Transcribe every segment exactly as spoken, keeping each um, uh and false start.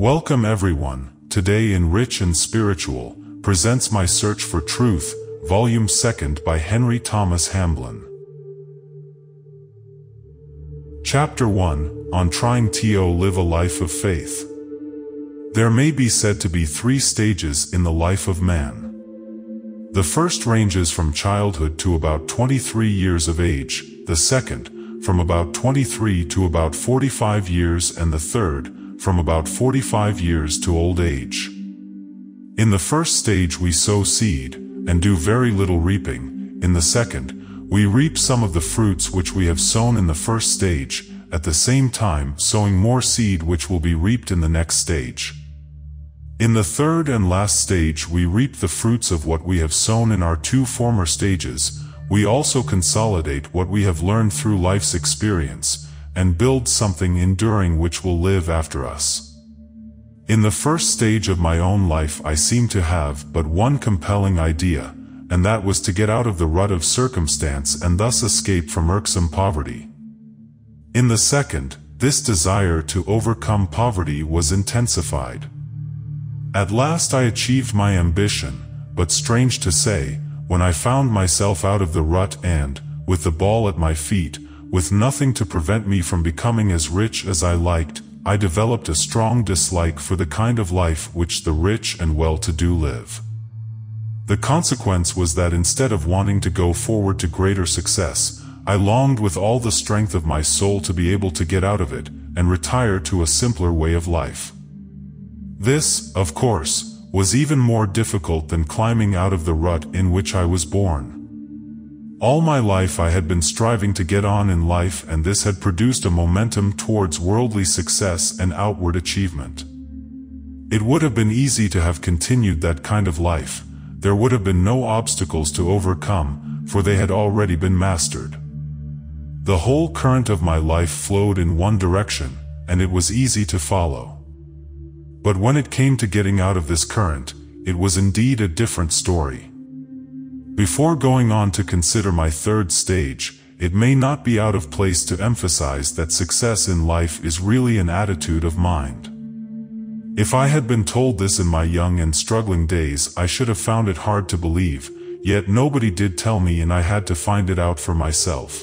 Welcome everyone. Today in Rich and Spiritual presents My Search for Truth, Volume Second by Henry Thomas Hamblin. Chapter One: On Trying to Live a Life of Faith. There may be said to be three stages in the life of man. The first ranges from childhood to about twenty-three years of age, the second, from about twenty-three to about forty-five years, and the third, from about forty-five years to old age. In the first stage we sow seed, and do very little reaping. In the second, we reap some of the fruits which we have sown in the first stage, at the same time sowing more seed which will be reaped in the next stage. In the third and last stage we reap the fruits of what we have sown in our two former stages. We also consolidate what we have learned through life's experience, and build something enduring which will live after us. In the first stage of my own life I seemed to have but one compelling idea, and that was to get out of the rut of circumstance and thus escape from irksome poverty. In the second, this desire to overcome poverty was intensified. At last I achieved my ambition, but strange to say, when I found myself out of the rut and, with the ball at my feet, with nothing to prevent me from becoming as rich as I liked, I developed a strong dislike for the kind of life which the rich and well-to-do live. The consequence was that instead of wanting to go forward to greater success, I longed with all the strength of my soul to be able to get out of it and retire to a simpler way of life. This, of course, was even more difficult than climbing out of the rut in which I was born. All my life I had been striving to get on in life, and this had produced a momentum towards worldly success and outward achievement. It would have been easy to have continued that kind of life. There would have been no obstacles to overcome, for they had already been mastered. The whole current of my life flowed in one direction, and it was easy to follow. But when it came to getting out of this current, it was indeed a different story. Before going on to consider my third stage, it may not be out of place to emphasize that success in life is really an attitude of mind. If I had been told this in my young and struggling days, I should have found it hard to believe, yet nobody did tell me and I had to find it out for myself.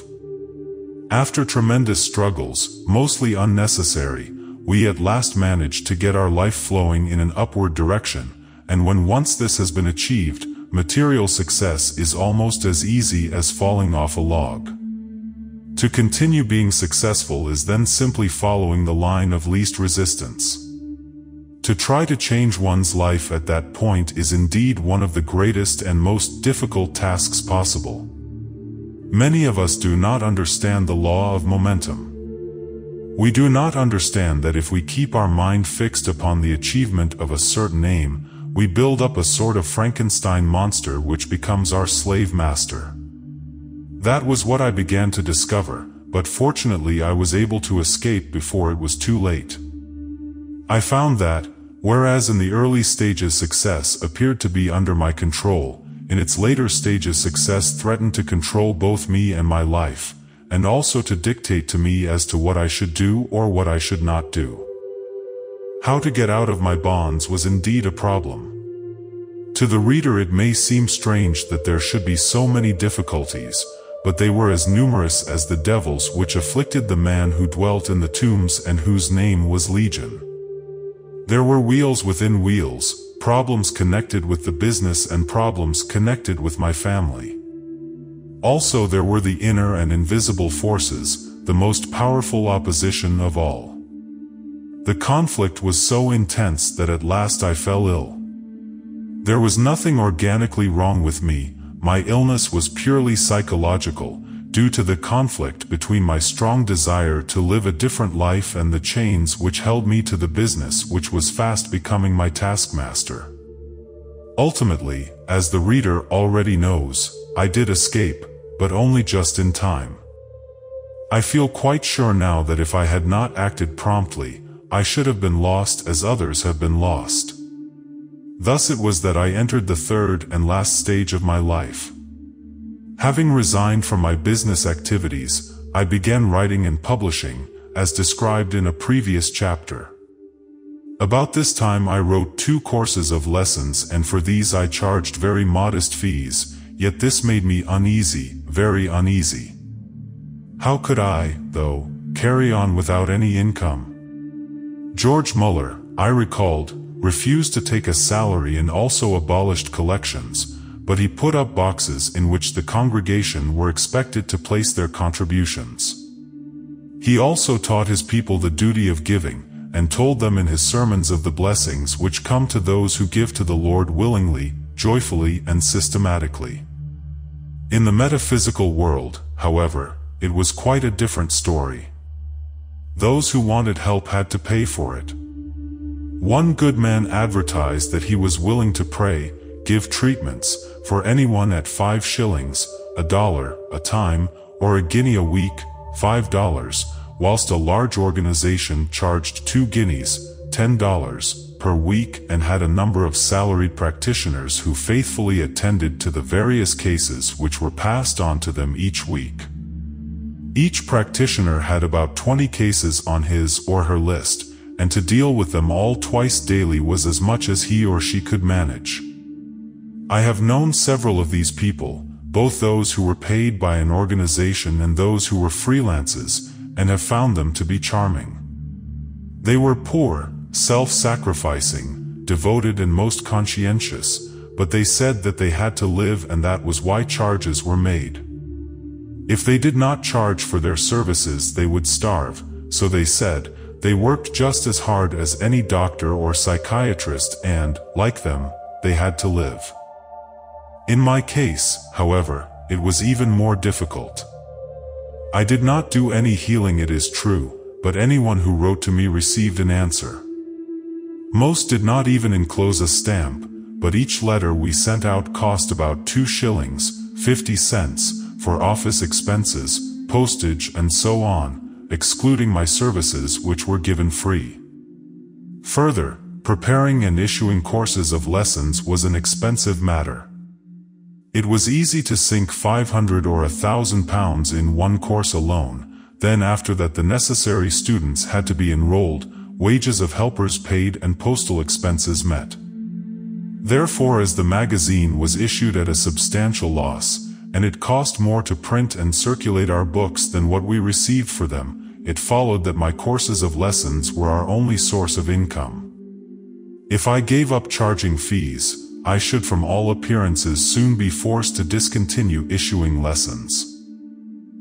After tremendous struggles, mostly unnecessary, we at last managed to get our life flowing in an upward direction, and when once this has been achieved, material success is almost as easy as falling off a log. To continue being successful is then simply following the line of least resistance. To try to change one's life at that point is indeed one of the greatest and most difficult tasks possible. Many of us do not understand the law of momentum. We do not understand that if we keep our mind fixed upon the achievement of a certain aim, we build up a sort of Frankenstein monster which becomes our slave master. That was what I began to discover, but fortunately I was able to escape before it was too late. I found that, whereas in the early stages success appeared to be under my control, in its later stages success threatened to control both me and my life, and also to dictate to me as to what I should do or what I should not do. How to get out of my bonds was indeed a problem. To the reader it may seem strange that there should be so many difficulties, but they were as numerous as the devils which afflicted the man who dwelt in the tombs and whose name was Legion. There were wheels within wheels, problems connected with the business and problems connected with my family. Also there were the inner and invisible forces, the most powerful opposition of all. The conflict was so intense that at last I fell ill. There was nothing organically wrong with me. My illness was purely psychological, due to the conflict between my strong desire to live a different life and the chains which held me to the business which was fast becoming my taskmaster. Ultimately, as the reader already knows, I did escape, but only just in time. I feel quite sure now that if I had not acted promptly, I should have been lost as others have been lost. Thus it was that I entered the third and last stage of my life. Having resigned from my business activities, I began writing and publishing, as described in a previous chapter. About this time I wrote two courses of lessons, and for these I charged very modest fees, yet this made me uneasy, very uneasy. How could I, though, carry on without any income? George Muller, I recalled, refused to take a salary and also abolished collections, but he put up boxes in which the congregation were expected to place their contributions. He also taught his people the duty of giving, and told them in his sermons of the blessings which come to those who give to the Lord willingly, joyfully, and systematically. In the metaphysical world, however, it was quite a different story. Those who wanted help had to pay for it. One good man advertised that he was willing to pray, give treatments, for anyone at five shillings, a dollar, a time, or a guinea a week, five dollars, whilst a large organization charged two guineas, ten dollars, per week and had a number of salaried practitioners who faithfully attended to the various cases which were passed on to them each week. Each practitioner had about twenty cases on his or her list, and to deal with them all twice daily was as much as he or she could manage. I have known several of these people, both those who were paid by an organization and those who were freelances, and have found them to be charming. They were poor, self-sacrificing, devoted and most conscientious, but they said that they had to live and that was why charges were made. If they did not charge for their services, they would starve, so they said. They worked just as hard as any doctor or psychiatrist and, like them, they had to live. In my case, however, it was even more difficult. I did not do any healing, it is true, but anyone who wrote to me received an answer. Most did not even enclose a stamp, but each letter we sent out cost about two shillings, fifty cents, for office expenses, postage and so on, excluding my services which were given free. Further, preparing and issuing courses of lessons was an expensive matter. It was easy to sink five hundred or a thousand pounds in one course alone, then after that the necessary students had to be enrolled, wages of helpers paid and postal expenses met. Therefore, as the magazine was issued at a substantial loss, and it cost more to print and circulate our books than what we received for them, it followed that my courses of lessons were our only source of income. If I gave up charging fees, I should from all appearances soon be forced to discontinue issuing lessons.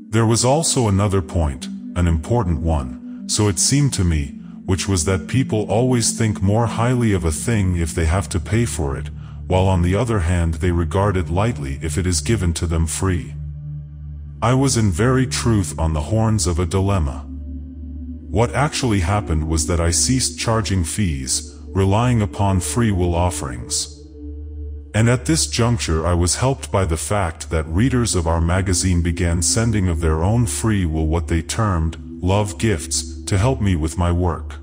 There was also another point, an important one, so it seemed to me, which was that people always think more highly of a thing if they have to pay for it, while on the other hand they regard it lightly if it is given to them free. I was in very truth on the horns of a dilemma. What actually happened was that I ceased charging fees, relying upon free will offerings. And at this juncture I was helped by the fact that readers of our magazine began sending of their own free will what they termed love gifts to help me with my work.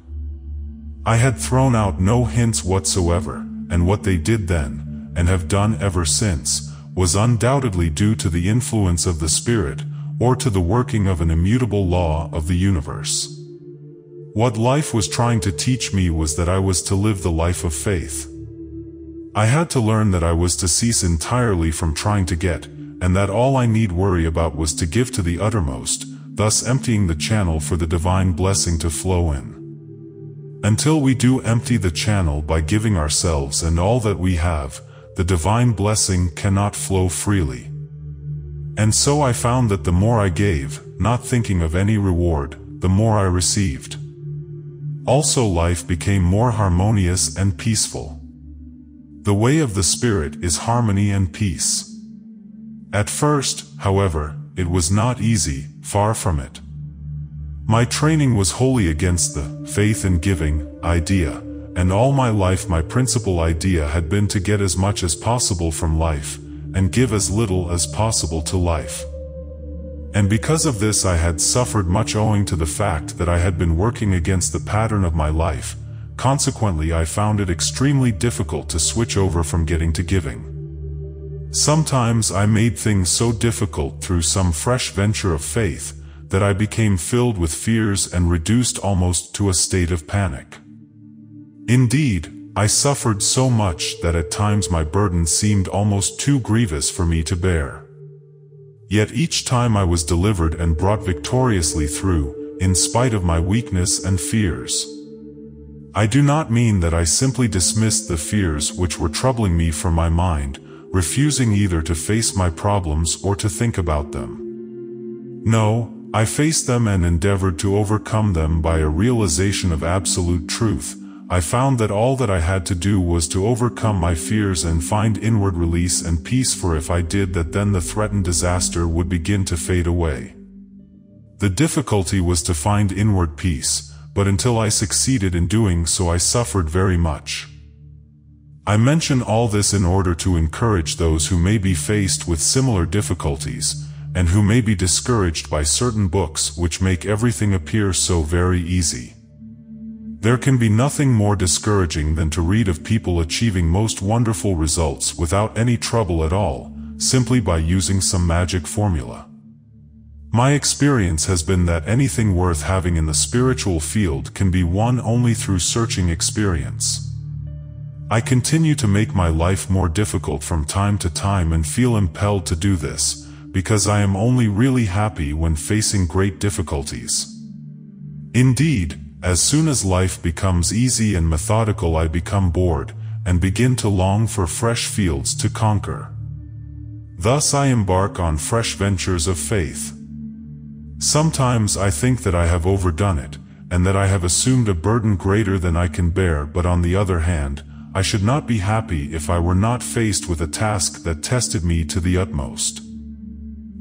I had thrown out no hints whatsoever, and what they did then, and have done ever since, was undoubtedly due to the influence of the Spirit, or to the working of an immutable law of the universe. What life was trying to teach me was that I was to live the life of faith. I had to learn that I was to cease entirely from trying to get, and that all I need worry about was to give to the uttermost, thus emptying the channel for the divine blessing to flow in. Until we do empty the channel by giving ourselves and all that we have, the divine blessing cannot flow freely. And so I found that the more I gave, not thinking of any reward, the more I received. Also, life became more harmonious and peaceful. The way of the Spirit is harmony and peace. At first, however, it was not easy, far from it. My training was wholly against the faith in giving idea, and all my life my principal idea had been to get as much as possible from life, and give as little as possible to life. And because of this I had suffered much owing to the fact that I had been working against the pattern of my life. Consequently, I found it extremely difficult to switch over from getting to giving. Sometimes I made things so difficult through some fresh venture of faith that I became filled with fears and reduced almost to a state of panic. Indeed, I suffered so much that at times my burden seemed almost too grievous for me to bear. Yet each time I was delivered and brought victoriously through, in spite of my weakness and fears. I do not mean that I simply dismissed the fears which were troubling me from my mind, refusing either to face my problems or to think about them. No, I faced them and endeavored to overcome them by a realization of absolute truth. I found that all that I had to do was to overcome my fears and find inward release and peace, for if I did that, then the threatened disaster would begin to fade away. The difficulty was to find inward peace, but until I succeeded in doing so, I suffered very much. I mention all this in order to encourage those who may be faced with similar difficulties, and who may be discouraged by certain books which make everything appear so very easy. There can be nothing more discouraging than to read of people achieving most wonderful results without any trouble at all, simply by using some magic formula. My experience has been that anything worth having in the spiritual field can be won only through searching experience. I continue to make my life more difficult from time to time and feel impelled to do this, because I am only really happy when facing great difficulties. Indeed, as soon as life becomes easy and methodical, I become bored, and begin to long for fresh fields to conquer. Thus I embark on fresh ventures of faith. Sometimes I think that I have overdone it, and that I have assumed a burden greater than I can bear, but on the other hand, I should not be happy if I were not faced with a task that tested me to the utmost.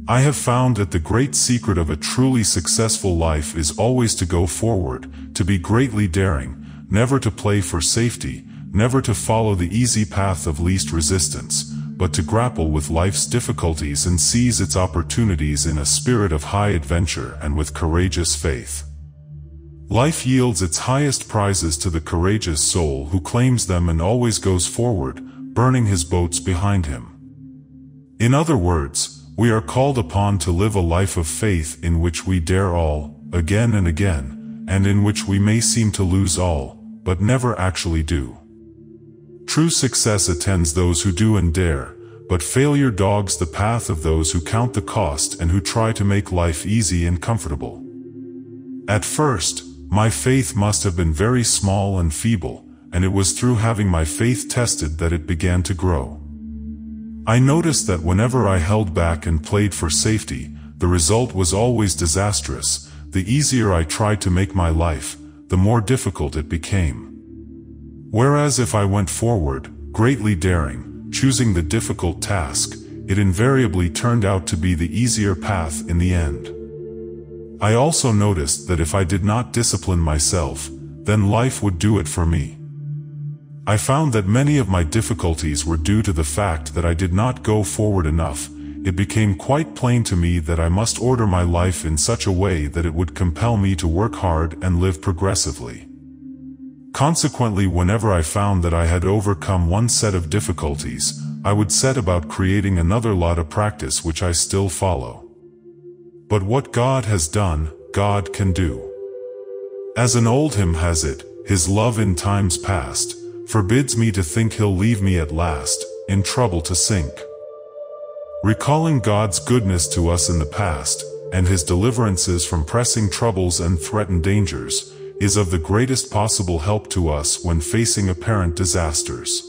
I have found that the great secret of a truly successful life is always to go forward, to be greatly daring, never to play for safety, never to follow the easy path of least resistance, but to grapple with life's difficulties and seize its opportunities in a spirit of high adventure and with courageous faith. Life yields its highest prizes to the courageous soul who claims them and always goes forward, burning his boats behind him. In other words, we are called upon to live a life of faith in which we dare all, again and again, and in which we may seem to lose all, but never actually do. True success attends those who do and dare, but failure dogs the path of those who count the cost and who try to make life easy and comfortable. At first, my faith must have been very small and feeble, and it was through having my faith tested that it began to grow. I noticed that whenever I held back and played for safety, the result was always disastrous. The easier I tried to make my life, the more difficult it became. Whereas if I went forward, greatly daring, choosing the difficult task, it invariably turned out to be the easier path in the end. I also noticed that if I did not discipline myself, then life would do it for me. I found that many of my difficulties were due to the fact that I did not go forward enough. It became quite plain to me that I must order my life in such a way that it would compel me to work hard and live progressively. Consequently, whenever I found that I had overcome one set of difficulties, I would set about creating another lot of practice which I still follow. But what God has done, God can do. As an old hymn has it, His love in times past forbids me to think He'll leave me at last, in trouble to sink. Recalling God's goodness to us in the past, and His deliverances from pressing troubles and threatened dangers, is of the greatest possible help to us when facing apparent disasters.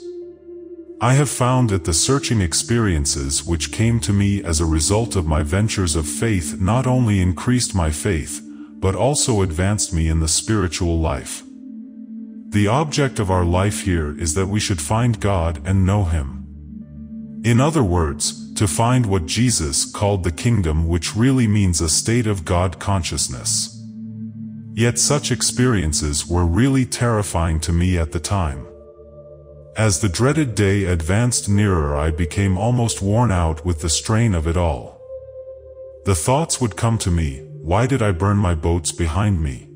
I have found that the searching experiences which came to me as a result of my ventures of faith not only increased my faith, but also advanced me in the spiritual life. The object of our life here is that we should find God and know Him. In other words, to find what Jesus called the kingdom, which really means a state of God consciousness. Yet such experiences were really terrifying to me at the time. As the dreaded day advanced nearer, I became almost worn out with the strain of it all. The thoughts would come to me, why did I burn my boats behind me?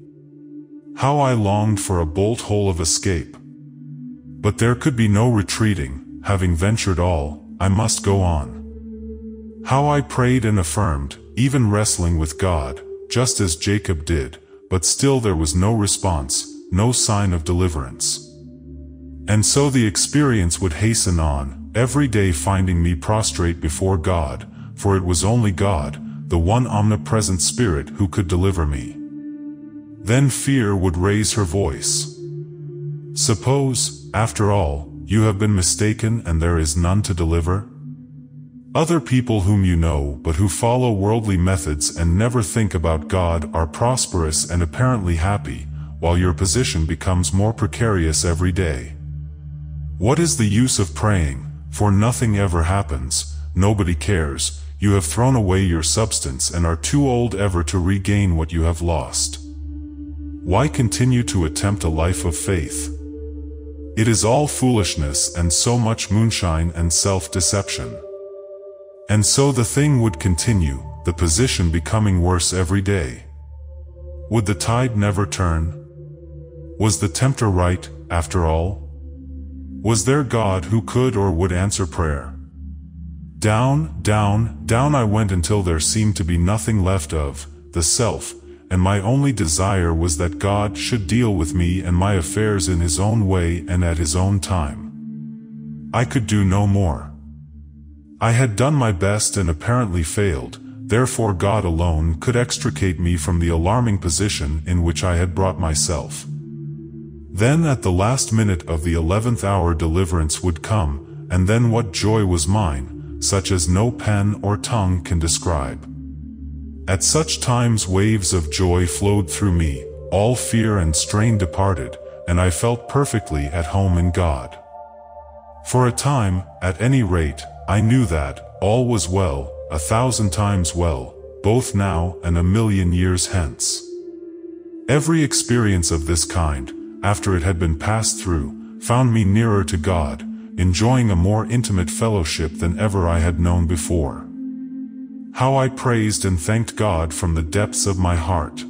How I longed for a bolt hole of escape. But there could be no retreating, having ventured all, I must go on. How I prayed and affirmed, even wrestling with God, just as Jacob did, but still there was no response, no sign of deliverance. And so the experience would hasten on, every day finding me prostrate before God, for it was only God, the one omnipresent Spirit, who could deliver me. Then fear would raise her voice. Suppose, after all, you have been mistaken and there is none to deliver? Other people whom you know but who follow worldly methods and never think about God are prosperous and apparently happy, while your position becomes more precarious every day. What is the use of praying, for nothing ever happens, nobody cares, you have thrown away your substance and are too old ever to regain what you have lost. Why continue to attempt a life of faith? It is all foolishness and so much moonshine and self-deception. And so the thing would continue, the position becoming worse every day. Would the tide never turn? Was the tempter right, after all? Was there God who could or would answer prayer? Down, down, down I went until there seemed to be nothing left of the self, and my only desire was that God should deal with me and my affairs in His own way and at His own time. I could do no more. I had done my best and apparently failed, therefore God alone could extricate me from the alarming position in which I had brought myself. Then at the last minute of the eleventh hour deliverance would come, and then what joy was mine, such as no pen or tongue can describe. At such times waves of joy flowed through me, all fear and strain departed, and I felt perfectly at home in God. For a time, at any rate, I knew that all was well, a thousand times well, both now and a million years hence. Every experience of this kind, after it had been passed through, found me nearer to God, enjoying a more intimate fellowship than ever I had known before. How I praised and thanked God from the depths of my heart.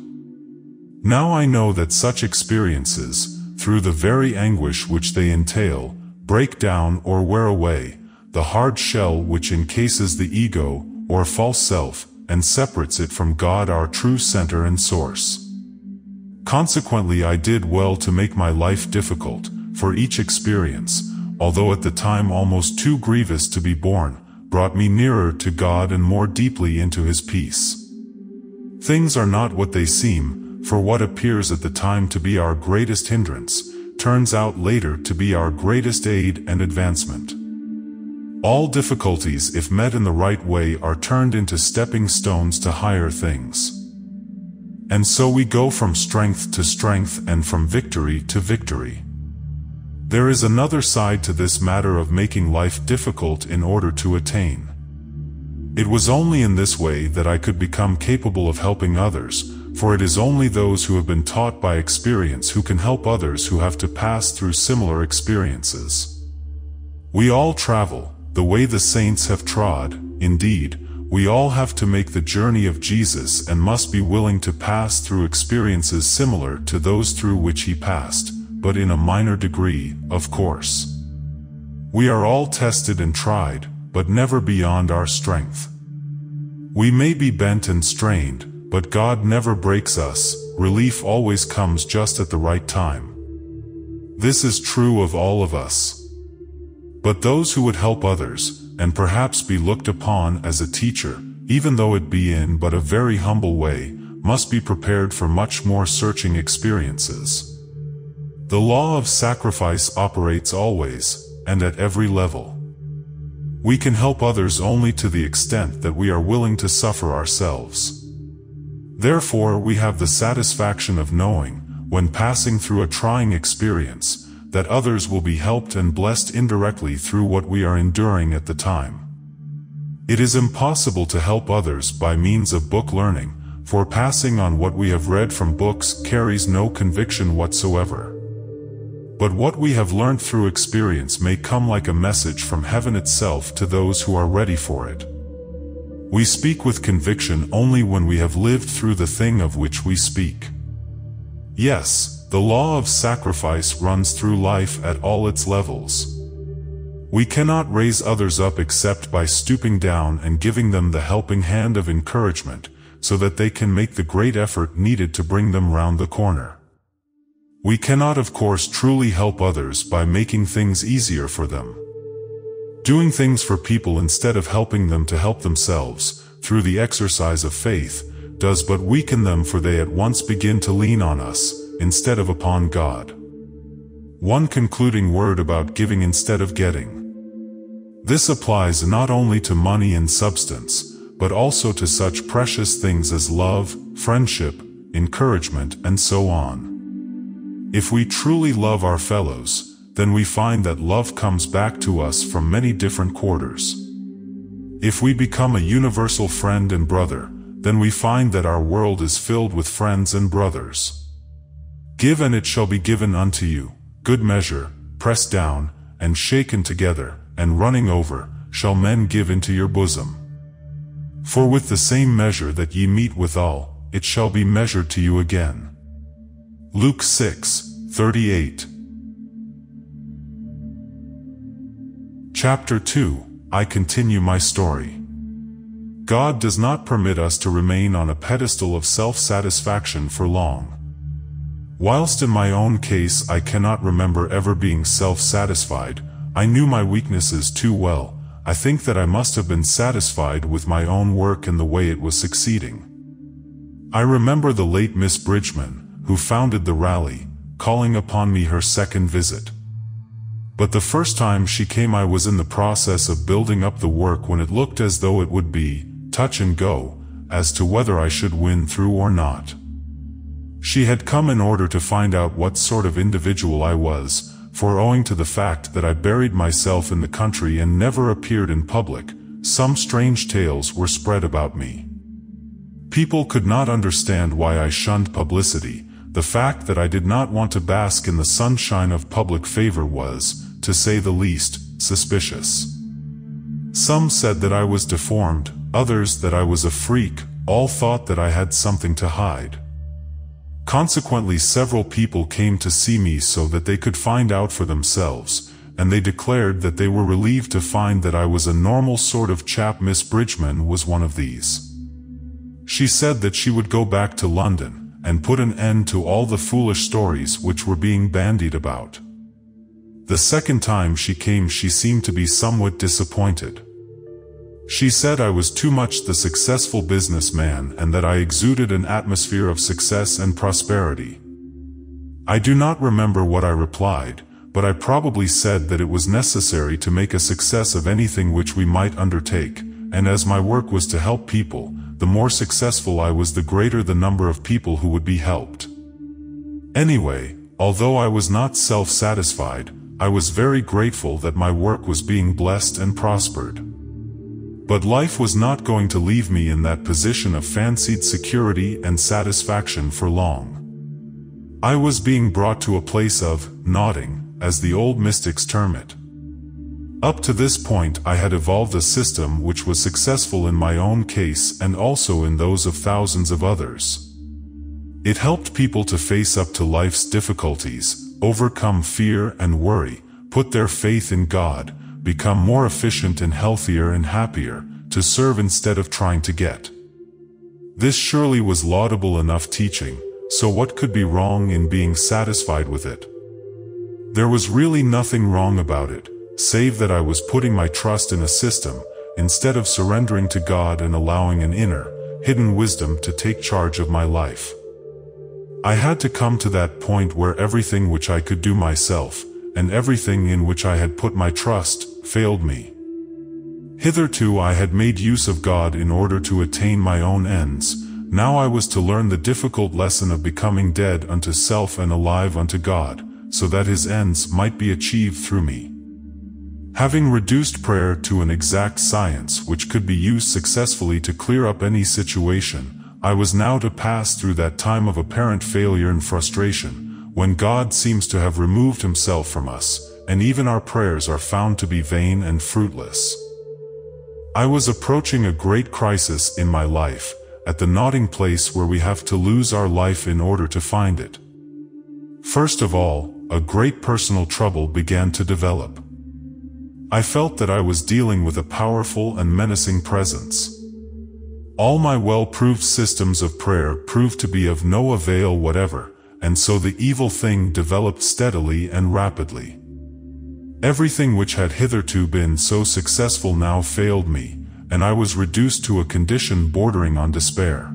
Now I know that such experiences, through the very anguish which they entail, break down or wear away the hard shell which encases the ego, or false self, and separates it from God, our true center and source. Consequently, I did well to make my life difficult, for each experience, although at the time almost too grievous to be borne, brought me nearer to God and more deeply into His peace. Things are not what they seem, for what appears at the time to be our greatest hindrance, turns out later to be our greatest aid and advancement. All difficulties, if met in the right way, are turned into stepping stones to higher things. And so we go from strength to strength and from victory to victory. There is another side to this matter of making life difficult in order to attain. It was only in this way that I could become capable of helping others, for it is only those who have been taught by experience who can help others who have to pass through similar experiences. We all travel the way the saints have trod, indeed, we all have to make the journey of Jesus and must be willing to pass through experiences similar to those through which He passed, but in a minor degree, of course. We are all tested and tried, but never beyond our strength. We may be bent and strained, but God never breaks us, relief always comes just at the right time. This is true of all of us. But those who would help others, and perhaps be looked upon as a teacher, even though it be in but a very humble way, must be prepared for much more searching experiences. The law of sacrifice operates always, and at every level. We can help others only to the extent that we are willing to suffer ourselves. Therefore, we have the satisfaction of knowing, when passing through a trying experience, that others will be helped and blessed indirectly through what we are enduring at the time. It is impossible to help others by means of book learning, for passing on what we have read from books carries no conviction whatsoever. But what we have learned through experience may come like a message from heaven itself to those who are ready for it. We speak with conviction only when we have lived through the thing of which we speak. Yes, the law of sacrifice runs through life at all its levels. We cannot raise others up except by stooping down and giving them the helping hand of encouragement, so that they can make the great effort needed to bring them round the corner. We cannot, of course, truly help others by making things easier for them. Doing things for people instead of helping them to help themselves, through the exercise of faith, does but weaken them, for they at once begin to lean on us, instead of upon God. One concluding word about giving instead of getting. This applies not only to money and substance, but also to such precious things as love, friendship, encouragement, and so on. If we truly love our fellows, then we find that love comes back to us from many different quarters. If we become a universal friend and brother, then we find that our world is filled with friends and brothers. Give, and it shall be given unto you, good measure, pressed down, and shaken together, and running over, shall men give into your bosom. For with the same measure that ye meet withal, it shall be measured to you again. Luke six, thirty-eight. Chapter two, I continue my story. God does not permit us to remain on a pedestal of self-satisfaction for long. Whilst in my own case I cannot remember ever being self-satisfied, I knew my weaknesses too well. I think that I must have been satisfied with my own work and the way it was succeeding. I remember the late Miss Bridgman, who founded the rally, calling upon me her second visit. But the first time she came I was in the process of building up the work when it looked as though it would be touch and go as to whether I should win through or not. She had come in order to find out what sort of individual I was, for owing to the fact that I buried myself in the country and never appeared in public, some strange tales were spread about me. People could not understand why I shunned publicity. The fact that I did not want to bask in the sunshine of public favor was, to say the least, suspicious. Some said that I was deformed, others that I was a freak, all thought that I had something to hide. Consequently, several people came to see me so that they could find out for themselves, and they declared that they were relieved to find that I was a normal sort of chap. Miss Bridgman was one of these. She said that she would go back to London, and put an end to all the foolish stories which were being bandied about. The second time she came she seemed to be somewhat disappointed. She said I was too much the successful businessman and that I exuded an atmosphere of success and prosperity. I do not remember what I replied, but I probably said that it was necessary to make a success of anything which we might undertake, and as my work was to help people, the more successful I was the greater the number of people who would be helped. Anyway, although I was not self-satisfied, I was very grateful that my work was being blessed and prospered. But life was not going to leave me in that position of fancied security and satisfaction for long. I was being brought to a place of nodding, as the old mystics term it. Up to this point I had evolved a system which was successful in my own case and also in those of thousands of others. It helped people to face up to life's difficulties, overcome fear and worry, put their faith in God, become more efficient and healthier and happier, to serve instead of trying to get. This surely was laudable enough teaching, so what could be wrong in being satisfied with it? There was really nothing wrong about it, save that I was putting my trust in a system, instead of surrendering to God and allowing an inner, hidden wisdom to take charge of my life. I had to come to that point where everything which I could do myself, and everything in which I had put my trust, failed me. Hitherto I had made use of God in order to attain my own ends, now I was to learn the difficult lesson of becoming dead unto self and alive unto God, so that his ends might be achieved through me. Having reduced prayer to an exact science which could be used successfully to clear up any situation, I was now to pass through that time of apparent failure and frustration, when God seems to have removed himself from us, and even our prayers are found to be vain and fruitless. I was approaching a great crisis in my life, at the nodding place where we have to lose our life in order to find it. First of all, a great personal trouble began to develop. I felt that I was dealing with a powerful and menacing presence. All my well-proved systems of prayer proved to be of no avail whatever, and so the evil thing developed steadily and rapidly. Everything which had hitherto been so successful now failed me, and I was reduced to a condition bordering on despair.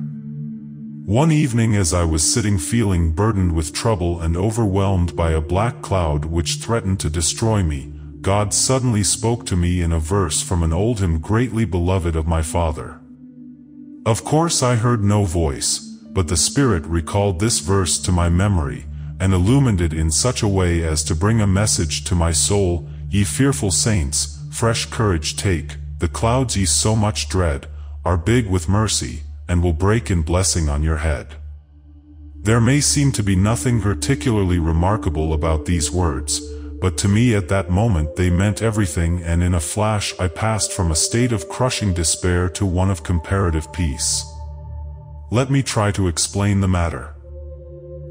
One evening as I was sitting feeling burdened with trouble and overwhelmed by a black cloud which threatened to destroy me, God suddenly spoke to me in a verse from an old hymn greatly beloved of my father. Of course I heard no voice, but the Spirit recalled this verse to my memory, and illumined it in such a way as to bring a message to my soul, "Ye fearful saints, fresh courage take, the clouds ye so much dread, are big with mercy, and will break in blessing on your head." There may seem to be nothing particularly remarkable about these words, but to me at that moment they meant everything, and in a flash I passed from a state of crushing despair to one of comparative peace. Let me try to explain the matter.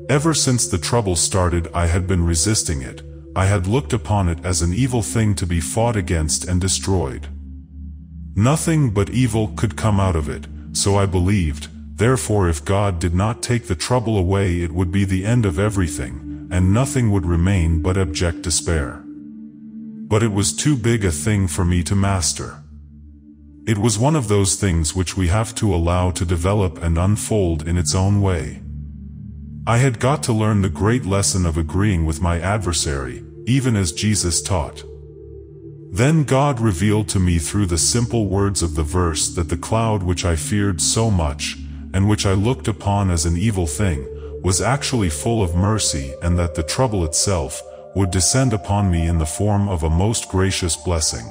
Ever since the trouble started, I had been resisting it. I had looked upon it as an evil thing to be fought against and destroyed. Nothing but evil could come out of it, so I believed. Therefore, if God did not take the trouble away, it would be the end of everything, and nothing would remain but abject despair. But it was too big a thing for me to master. It was one of those things which we have to allow to develop and unfold in its own way. I had got to learn the great lesson of agreeing with my adversary, even as Jesus taught. Then God revealed to me through the simple words of the verse that the cloud which I feared so much, and which I looked upon as an evil thing, was actually full of mercy, and that the trouble itself would descend upon me in the form of a most gracious blessing.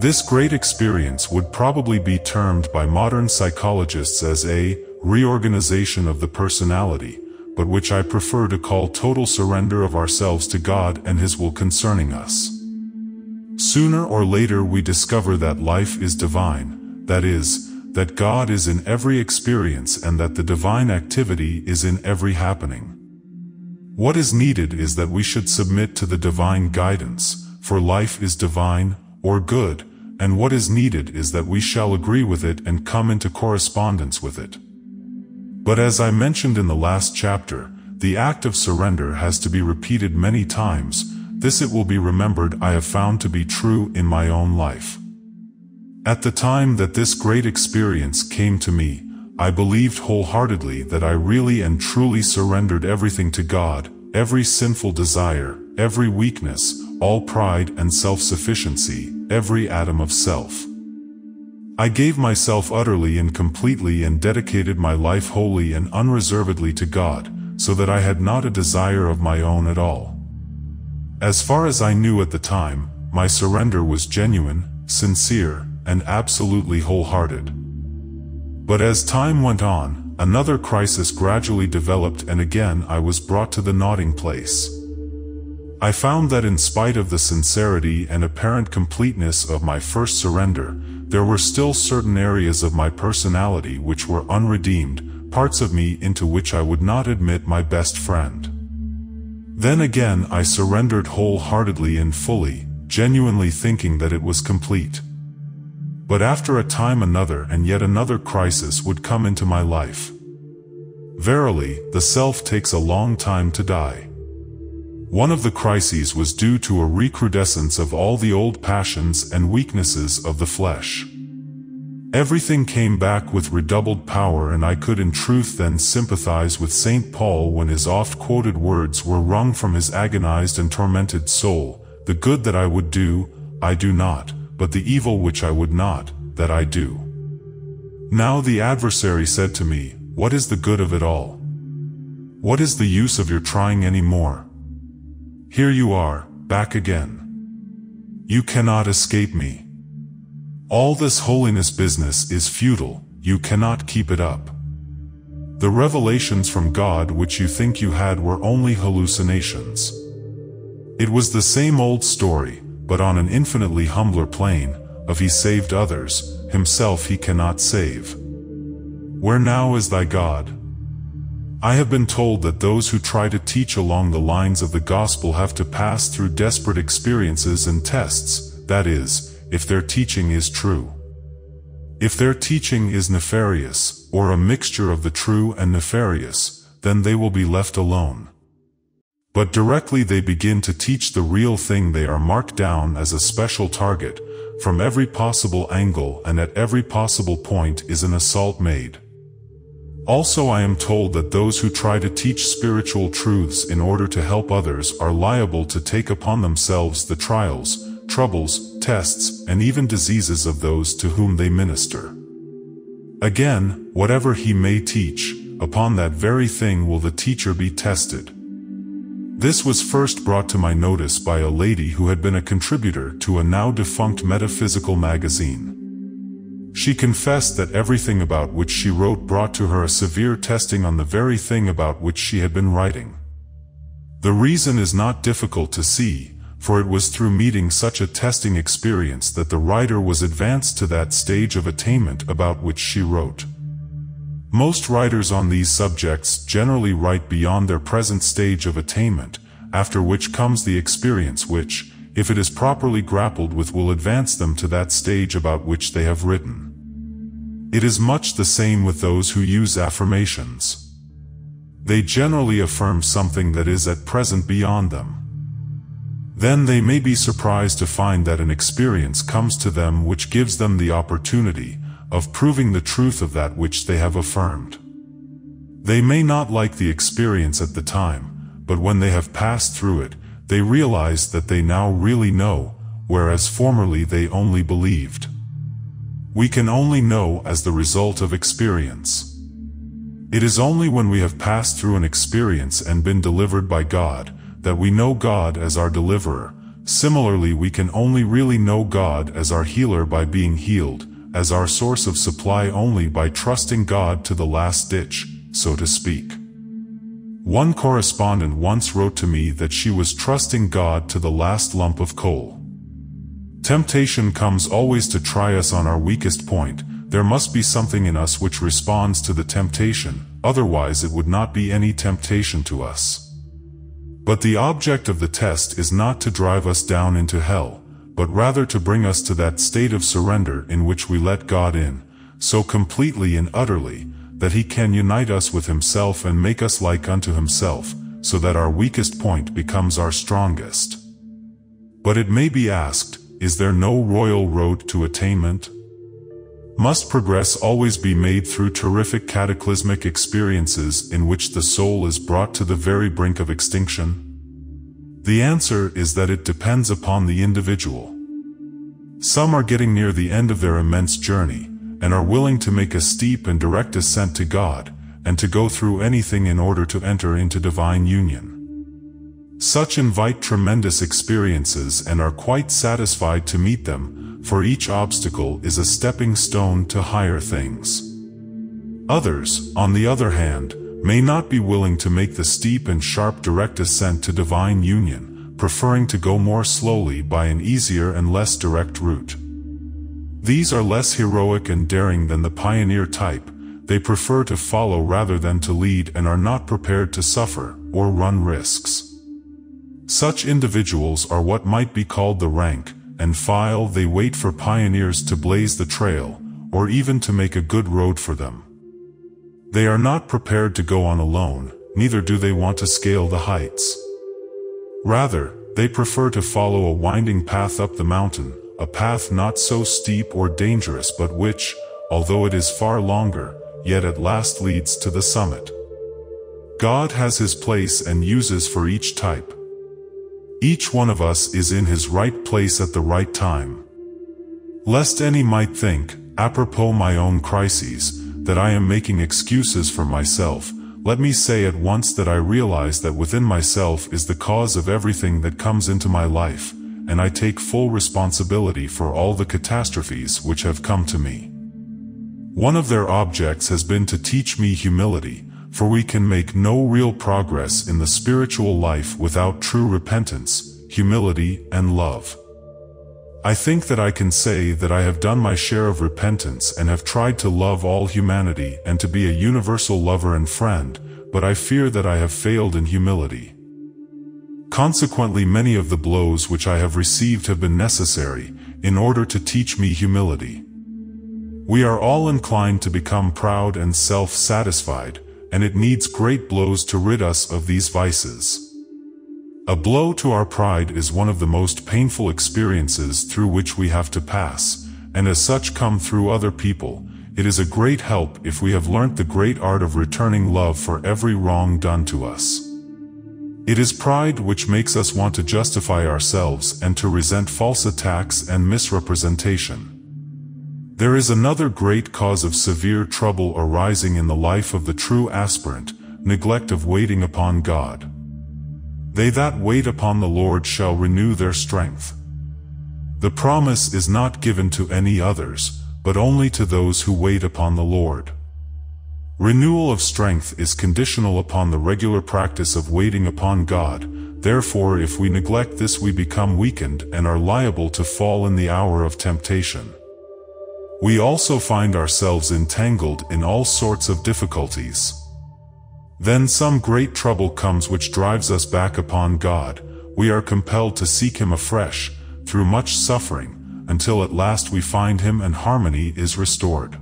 This great experience would probably be termed by modern psychologists as a reorganization of the personality, but which I prefer to call total surrender of ourselves to God and His will concerning us. Sooner or later we discover that life is divine, that is, that God is in every experience and that the divine activity is in every happening. What is needed is that we should submit to the divine guidance, for life is divine, or good, and what is needed is that we shall agree with it and come into correspondence with it. But as I mentioned in the last chapter, the act of surrender has to be repeated many times. This, it will be remembered, I have found to be true in my own life. At the time that this great experience came to me, I believed wholeheartedly that I really and truly surrendered everything to God, every sinful desire, every weakness, all pride and self-sufficiency, every atom of self. I gave myself utterly and completely and dedicated my life wholly and unreservedly to God, so that I had not a desire of my own at all. As far as I knew at the time, my surrender was genuine, sincere, and absolutely wholehearted. But as time went on, another crisis gradually developed, and again I was brought to the knotting place. I found that in spite of the sincerity and apparent completeness of my first surrender, there were still certain areas of my personality which were unredeemed, parts of me into which I would not admit my best friend. Then again I surrendered wholeheartedly and fully, genuinely thinking that it was complete. But after a time another and yet another crisis would come into my life. Verily, the self takes a long time to die. One of the crises was due to a recrudescence of all the old passions and weaknesses of the flesh. Everything came back with redoubled power, and I could in truth then sympathize with Saint Paul when his oft-quoted words were wrung from his agonized and tormented soul, "The good that I would do, I do not, but the evil which I would not, that I do." Now the adversary said to me, "What is the good of it all? What is the use of your trying any more? Here you are, back again. You cannot escape me. All this holiness business is futile, you cannot keep it up. The revelations from God which you think you had were only hallucinations." It was the same old story, but on an infinitely humbler plane, of "He saved others, himself he cannot save. Where now is thy God?" I have been told that those who try to teach along the lines of the gospel have to pass through desperate experiences and tests, that is, if their teaching is true. If their teaching is nefarious, or a mixture of the true and nefarious, then they will be left alone. But directly they begin to teach the real thing, they are marked down as a special target. From every possible angle and at every possible point is an assault made. Also, I am told that those who try to teach spiritual truths in order to help others are liable to take upon themselves the trials, troubles, tests, and even diseases of those to whom they minister. Again, whatever he may teach, upon that very thing will the teacher be tested. This was first brought to my notice by a lady who had been a contributor to a now-defunct metaphysical magazine. She confessed that everything about which she wrote brought to her a severe testing on the very thing about which she had been writing. The reason is not difficult to see, for it was through meeting such a testing experience that the writer was advanced to that stage of attainment about which she wrote. Most writers on these subjects generally write beyond their present stage of attainment, after which comes the experience which, if it is properly grappled with, will advance them to that stage about which they have written. It is much the same with those who use affirmations. They generally affirm something that is at present beyond them. Then they may be surprised to find that an experience comes to them which gives them the opportunity of proving the truth of that which they have affirmed. They may not like the experience at the time, but when they have passed through it, they realize that they now really know, whereas formerly they only believed. We can only know as the result of experience. It is only when we have passed through an experience and been delivered by God, that we know God as our deliverer. Similarly, we can only really know God as our healer by being healed, as our source of supply only by trusting God to the last ditch, so to speak. One correspondent once wrote to me that she was trusting God to the last lump of coal. Temptation comes always to try us on our weakest point. There must be something in us which responds to the temptation, otherwise it would not be any temptation to us. But the object of the test is not to drive us down into hell, but rather to bring us to that state of surrender in which we let God in, so completely and utterly, that he can unite us with himself and make us like unto himself, so that our weakest point becomes our strongest. But it may be asked, is there no royal road to attainment? Must progress always be made through terrific cataclysmic experiences in which the soul is brought to the very brink of extinction? The answer is that it depends upon the individual. Some are getting near the end of their immense journey, and are willing to make a steep and direct ascent to God, and to go through anything in order to enter into divine union. Such invite tremendous experiences and are quite satisfied to meet them, for each obstacle is a stepping stone to higher things. Others, on the other hand, may not be willing to make the steep and sharp direct ascent to divine union, preferring to go more slowly by an easier and less direct route. These are less heroic and daring than the pioneer type. They prefer to follow rather than to lead and are not prepared to suffer or run risks. Such individuals are what might be called the rank and file. They wait for pioneers to blaze the trail, or even to make a good road for them. They are not prepared to go on alone, neither do they want to scale the heights. Rather, they prefer to follow a winding path up the mountain, a path not so steep or dangerous, but which, although it is far longer, yet at last leads to the summit. God has his place and uses for each type. Each one of us is in his right place at the right time. Lest any might think, apropos my own crises, that I am making excuses for myself, let me say at once that I realize that within myself is the cause of everything that comes into my life, and I take full responsibility for all the catastrophes which have come to me. One of their objects has been to teach me humility, for we can make no real progress in the spiritual life without true repentance, humility, and love. I think that I can say that I have done my share of repentance and have tried to love all humanity and to be a universal lover and friend, but I fear that I have failed in humility. Consequently, many of the blows which I have received have been necessary in order to teach me humility. We are all inclined to become proud and self-satisfied, and it needs great blows to rid us of these vices. A blow to our pride is one of the most painful experiences through which we have to pass, and as such come through other people. It is a great help if we have learnt the great art of returning love for every wrong done to us. It is pride which makes us want to justify ourselves and to resent false attacks and misrepresentation. There is another great cause of severe trouble arising in the life of the true aspirant, neglect of waiting upon God. They that wait upon the Lord shall renew their strength. The promise is not given to any others, but only to those who wait upon the Lord. Renewal of strength is conditional upon the regular practice of waiting upon God. Therefore, if we neglect this, we become weakened and are liable to fall in the hour of temptation. We also find ourselves entangled in all sorts of difficulties. Then some great trouble comes which drives us back upon God. We are compelled to seek Him afresh, through much suffering, until at last we find Him and harmony is restored.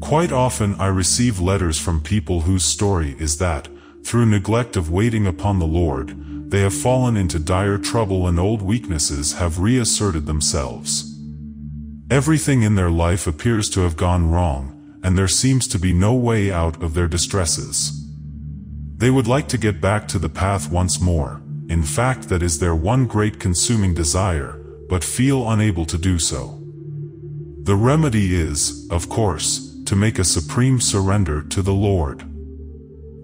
Quite often I receive letters from people whose story is that, through neglect of waiting upon the Lord, they have fallen into dire trouble and old weaknesses have reasserted themselves. Everything in their life appears to have gone wrong, and there seems to be no way out of their distresses. They would like to get back to the path once more. In fact, that is their one great consuming desire, but feel unable to do so. The remedy is, of course, to make a supreme surrender to the Lord.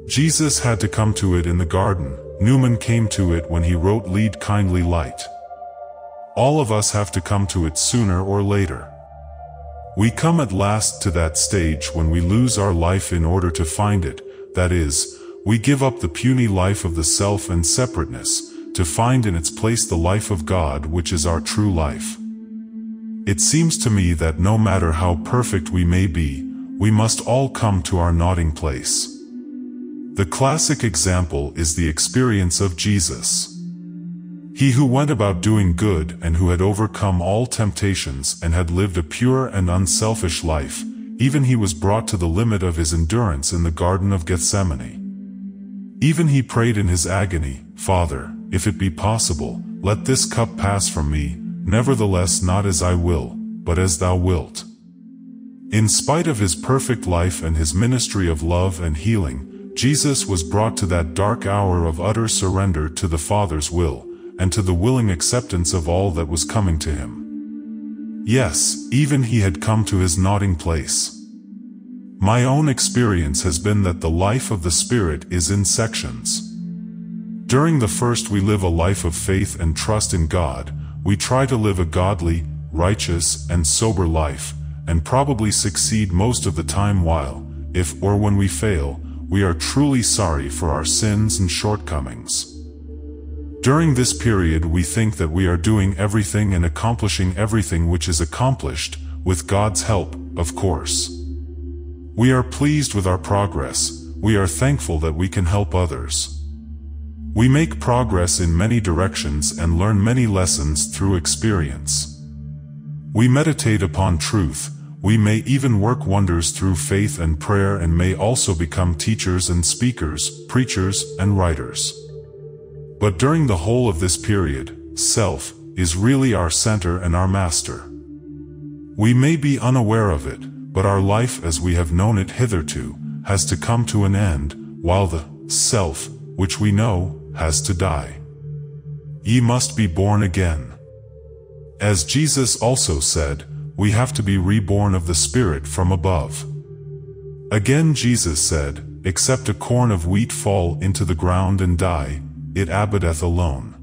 Jesus had to come to it in the garden. Newman came to it when he wrote Lead Kindly Light. All of us have to come to it sooner or later. We come at last to that stage when we lose our life in order to find it, that is, we give up the puny life of the self and separateness, to find in its place the life of God, which is our true life. It seems to me that no matter how perfect we may be, we must all come to our nodding place. The classic example is the experience of Jesus. He who went about doing good and who had overcome all temptations and had lived a pure and unselfish life, even he was brought to the limit of his endurance in the Garden of Gethsemane. Even he prayed in his agony, "Father, if it be possible, let this cup pass from me, nevertheless not as I will, but as thou wilt." In spite of his perfect life and his ministry of love and healing, Jesus was brought to that dark hour of utter surrender to the Father's will, and to the willing acceptance of all that was coming to him. Yes, even he had come to his nodding place. My own experience has been that the life of the Spirit is in sections. During the first, we live a life of faith and trust in God. We try to live a godly, righteous, and sober life, and probably succeed most of the time, while, if or when we fail, we are truly sorry for our sins and shortcomings. During this period, we think that we are doing everything and accomplishing everything which is accomplished, with God's help, of course. We are pleased with our progress. We are thankful that we can help others. We make progress in many directions and learn many lessons through experience. We meditate upon truth. We may even work wonders through faith and prayer, and may also become teachers and speakers, preachers and writers. But during the whole of this period, self is really our center and our master. We may be unaware of it, but our life as we have known it hitherto has to come to an end, while the self, which we know, has to die. Ye must be born again. As Jesus also said, we have to be reborn of the Spirit from above. Again Jesus said, "Except a corn of wheat fall into the ground and die, it abideth alone."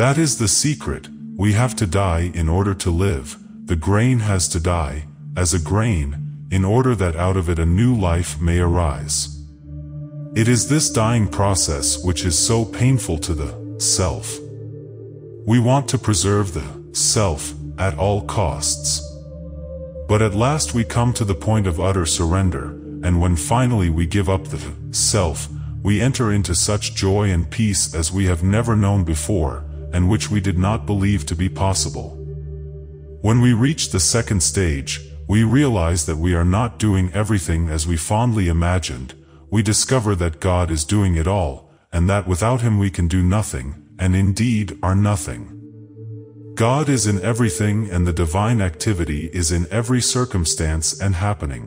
That is the secret. We have to die in order to live. The grain has to die, as a grain, in order that out of it a new life may arise. It is this dying process which is so painful to the self. We want to preserve the self at all costs. But at last we come to the point of utter surrender, and when finally we give up the self, we enter into such joy and peace as we have never known before, and which we did not believe to be possible. When we reach the second stage, we realize that we are not doing everything as we fondly imagined, we discover that God is doing it all, and that without Him we can do nothing, and indeed are nothing. God is in everything, and the divine activity is in every circumstance and happening.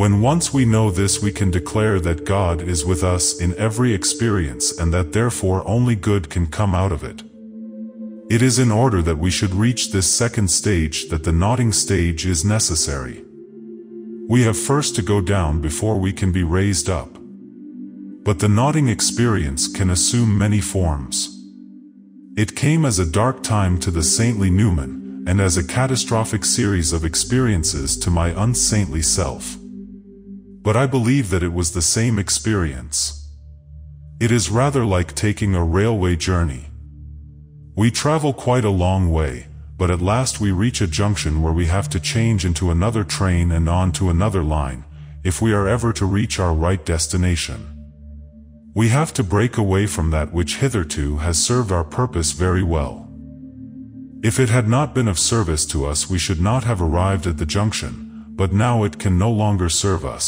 When once we know this, we can declare that God is with us in every experience, and that therefore only good can come out of it. It is in order that we should reach this second stage that the nodding stage is necessary. We have first to go down before we can be raised up. But the nodding experience can assume many forms. It came as a dark time to the saintly Newman, and as a catastrophic series of experiences to my unsaintly self. But I believe that it was the same experience. It is rather like taking a railway journey. We travel quite a long way, but at last we reach a junction where we have to change into another train and on to another line, if we are ever to reach our right destination. We have to break away from that which hitherto has served our purpose very well. If it had not been of service to us, we should not have arrived at the junction, but now it can no longer serve us.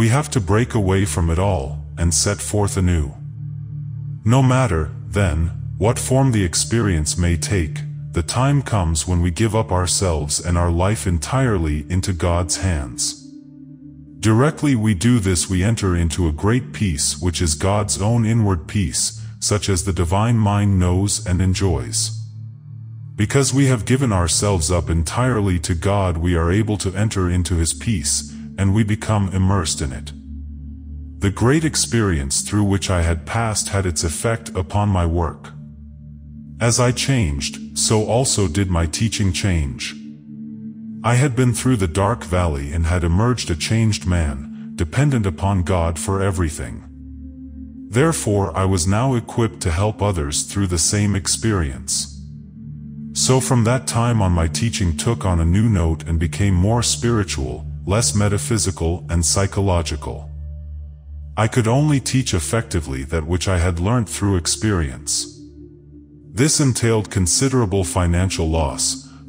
We have to break away from it all, and set forth anew. No matter, then, what form the experience may take, the time comes when we give up ourselves and our life entirely into God's hands. Directly we do this, we enter into a great peace which is God's own inward peace, such as the divine mind knows and enjoys. Because we have given ourselves up entirely to God, we are able to enter into His peace, and we become immersed in it. The great experience through which I had passed had its effect upon my work. As I changed, so also did my teaching change. I had been through the dark valley and had emerged a changed man, dependent upon God for everything. Therefore, I was now equipped to help others through the same experience. So from that time on, my teaching took on a new note and became more spiritual, less metaphysical and psychological. I could only teach effectively that which I had learnt through experience. This entailed considerable financial loss,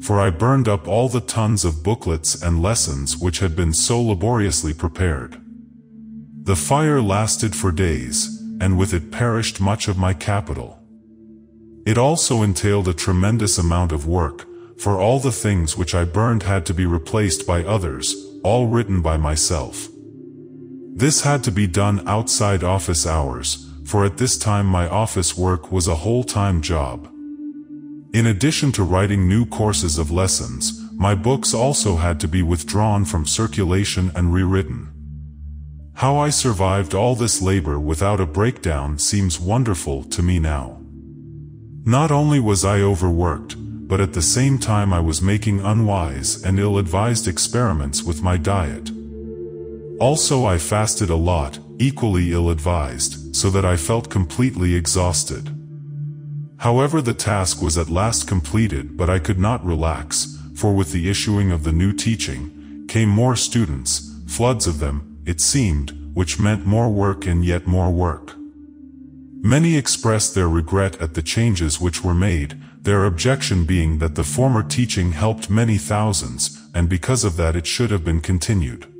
for I burned up all the tons of booklets and lessons which had been so laboriously prepared. The fire lasted for days, and with it perished much of my capital. It also entailed a tremendous amount of work, for all the things which I burned had to be replaced by others, all written by myself. This had to be done outside office hours, for at this time my office work was a whole-time job. In addition to writing new courses of lessons, my books also had to be withdrawn from circulation and rewritten. How I survived all this labor without a breakdown seems wonderful to me now. Not only was I overworked, but at the same time I was making unwise and ill-advised experiments with my diet. Also, I fasted a lot, equally ill-advised, so that I felt completely exhausted. However, the task was at last completed, but I could not relax, for with the issuing of the new teaching, came more students, floods of them, it seemed, which meant more work and yet more work. Many expressed their regret at the changes which were made, their objection being that the former teaching helped many thousands, and because of that it should have been continued.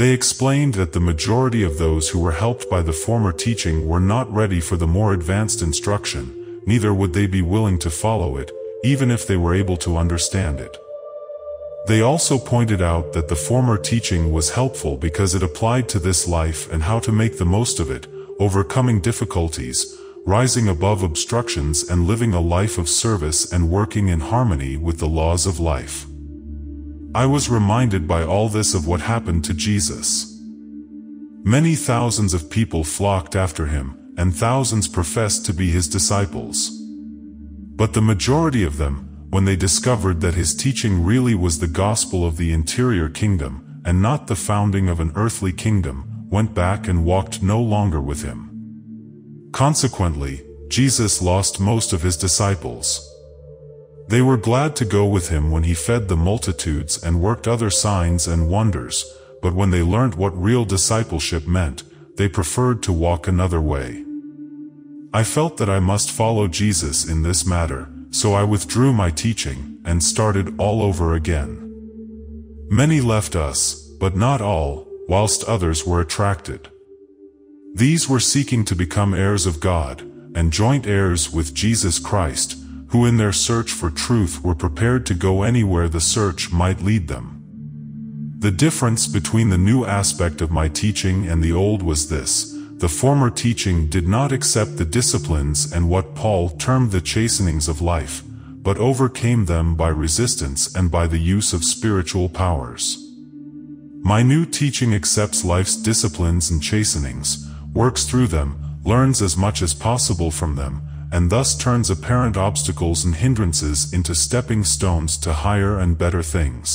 They explained that the majority of those who were helped by the former teaching were not ready for the more advanced instruction, neither would they be willing to follow it, even if they were able to understand it. They also pointed out that the former teaching was helpful because it applied to this life and how to make the most of it, overcoming difficulties, rising above obstructions and living a life of service and working in harmony with the laws of life. I was reminded by all this of what happened to Jesus. Many thousands of people flocked after him, and thousands professed to be his disciples. But the majority of them, when they discovered that his teaching really was the gospel of the interior kingdom, and not the founding of an earthly kingdom, went back and walked no longer with him. Consequently, Jesus lost most of his disciples. They were glad to go with him when he fed the multitudes and worked other signs and wonders, but when they learned what real discipleship meant, they preferred to walk another way. I felt that I must follow Jesus in this matter, so I withdrew my teaching and started all over again. Many left us, but not all, whilst others were attracted. These were seeking to become heirs of God, and joint heirs with Jesus Christ, who in their search for truth were prepared to go anywhere the search might lead them. The difference between the new aspect of my teaching and the old was this: the former teaching did not accept the disciplines and what Paul termed the chastenings of life, but overcame them by resistance and by the use of spiritual powers. My new teaching accepts life's disciplines and chastenings, works through them, learns as much as possible from them, and thus turns apparent obstacles and hindrances into stepping stones to higher and better things.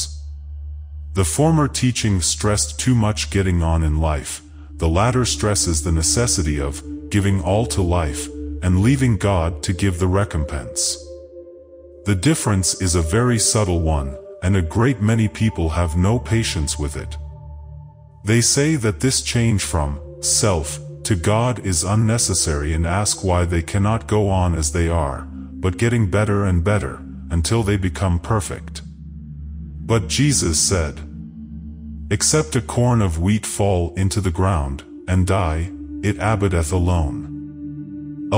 The former teaching stressed too much getting on in life, the latter stresses the necessity of giving all to life and leaving God to give the recompense. The difference is a very subtle one, and a great many people have no patience with it. They say that this change from self to God is unnecessary and ask why they cannot go on as they are, but getting better and better, until they become perfect. But Jesus said, "Except a corn of wheat fall into the ground, and die, it abideth alone."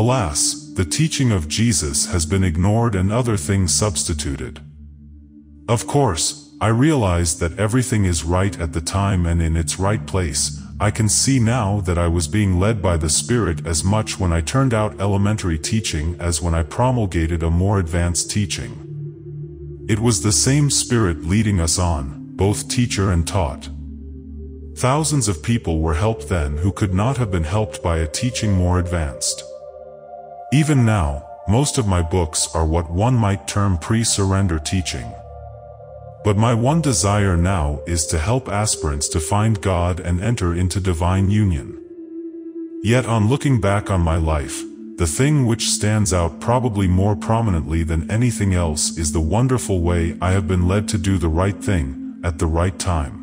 Alas, the teaching of Jesus has been ignored and other things substituted. Of course, I realized that everything is right at the time and in its right place. I can see now that I was being led by the Spirit as much when I turned out elementary teaching as when I promulgated a more advanced teaching. It was the same Spirit leading us on, both teacher and taught. Thousands of people were helped then who could not have been helped by a teaching more advanced. Even now, most of my books are what one might term pre-surrender teaching. But my one desire now is to help aspirants to find God and enter into divine union. Yet on looking back on my life, the thing which stands out probably more prominently than anything else is the wonderful way I have been led to do the right thing, at the right time.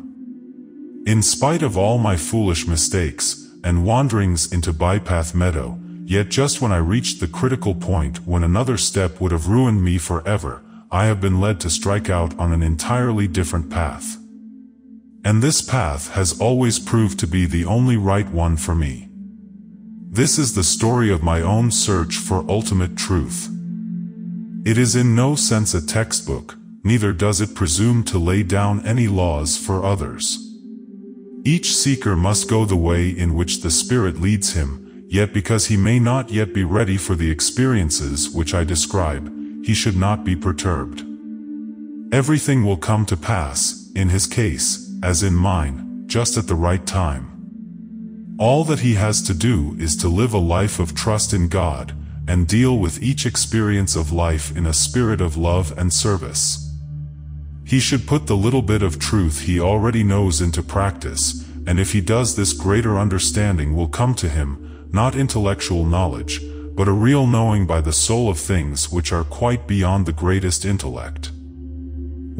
In spite of all my foolish mistakes, and wanderings into Bypath Meadow, yet just when I reached the critical point when another step would have ruined me forever, I have been led to strike out on an entirely different path. And this path has always proved to be the only right one for me. This is the story of my own search for ultimate truth. It is in no sense a textbook, neither does it presume to lay down any laws for others. Each seeker must go the way in which the Spirit leads him, yet because he may not yet be ready for the experiences which I describe, he should not be perturbed. Everything will come to pass, in his case, as in mine, just at the right time. All that he has to do is to live a life of trust in God, and deal with each experience of life in a spirit of love and service. He should put the little bit of truth he already knows into practice, and if he does this, greater understanding will come to him, not intellectual knowledge, but a real knowing by the soul of things which are quite beyond the greatest intellect.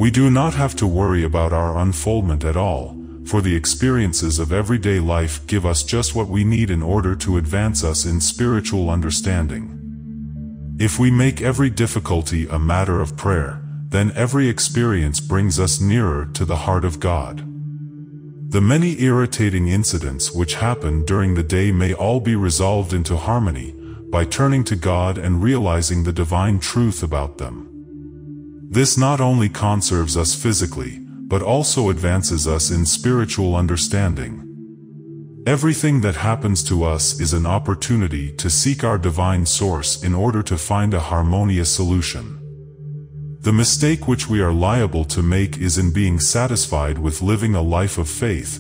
We do not have to worry about our unfoldment at all, for the experiences of everyday life give us just what we need in order to advance us in spiritual understanding. If we make every difficulty a matter of prayer, then every experience brings us nearer to the heart of God. The many irritating incidents which happen during the day may all be resolved into harmony, by turning to God and realizing the divine truth about them. This not only conserves us physically, but also advances us in spiritual understanding. Everything that happens to us is an opportunity to seek our divine source in order to find a harmonious solution. The mistake which we are liable to make is in being satisfied with living a life of faith,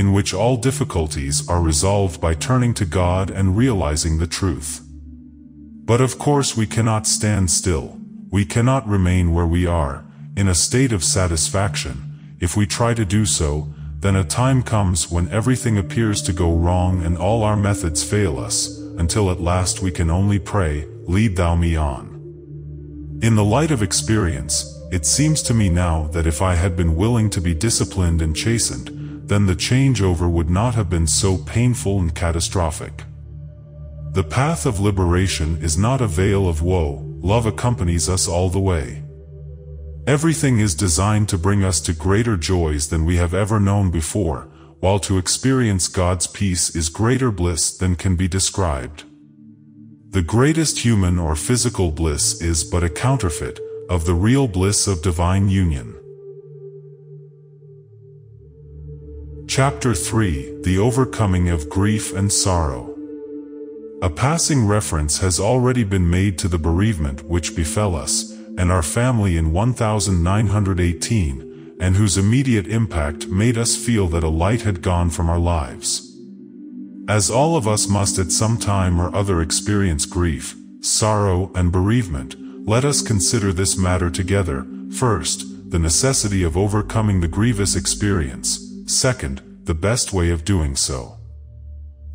in which all difficulties are resolved by turning to God and realizing the truth. But of course we cannot stand still, we cannot remain where we are, in a state of satisfaction. If we try to do so, then a time comes when everything appears to go wrong and all our methods fail us, until at last we can only pray, "Lead thou me on." In the light of experience, it seems to me now that if I had been willing to be disciplined and chastened, then the changeover would not have been so painful and catastrophic. The path of liberation is not a veil of woe, love accompanies us all the way. Everything is designed to bring us to greater joys than we have ever known before, while to experience God's peace is greater bliss than can be described. The greatest human or physical bliss is but a counterfeit of the real bliss of divine union. Chapter three, The Overcoming of Grief and Sorrow. A passing reference has already been made to the bereavement which befell us and our family in one thousand nine hundred eighteen, and whose immediate impact made us feel that a light had gone from our lives. As all of us must at some time or other experience grief, sorrow, and bereavement, let us consider this matter together. First, the necessity of overcoming the grievous experience. Second, the best way of doing so.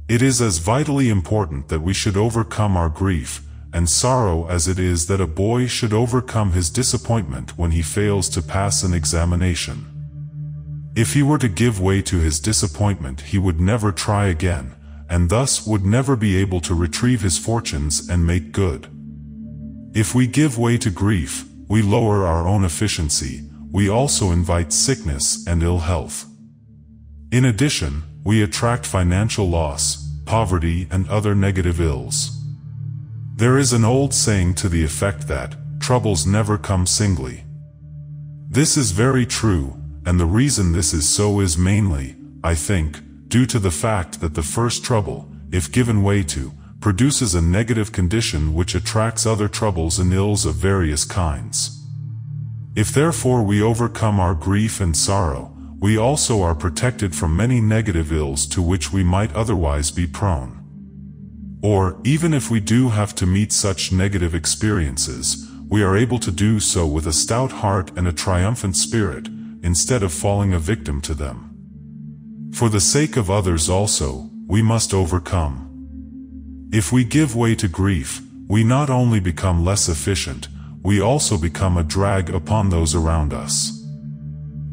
It is as vitally important that we should overcome our grief and sorrow as it is that a boy should overcome his disappointment when he fails to pass an examination. If he were to give way to his disappointment, he would never try again, and thus would never be able to retrieve his fortunes and make good. If we give way to grief, we lower our own efficiency, we also invite sickness and ill health. In addition, we attract financial loss, poverty, and other negative ills. There is an old saying to the effect that troubles never come singly. This is very true, and the reason this is so is mainly, I think, due to the fact that the first trouble, if given way to, produces a negative condition which attracts other troubles and ills of various kinds. If therefore we overcome our grief and sorrow, we also are protected from many negative ills to which we might otherwise be prone. Or, even if we do have to meet such negative experiences, we are able to do so with a stout heart and a triumphant spirit, instead of falling a victim to them. For the sake of others also, we must overcome. If we give way to grief, we not only become less efficient, we also become a drag upon those around us.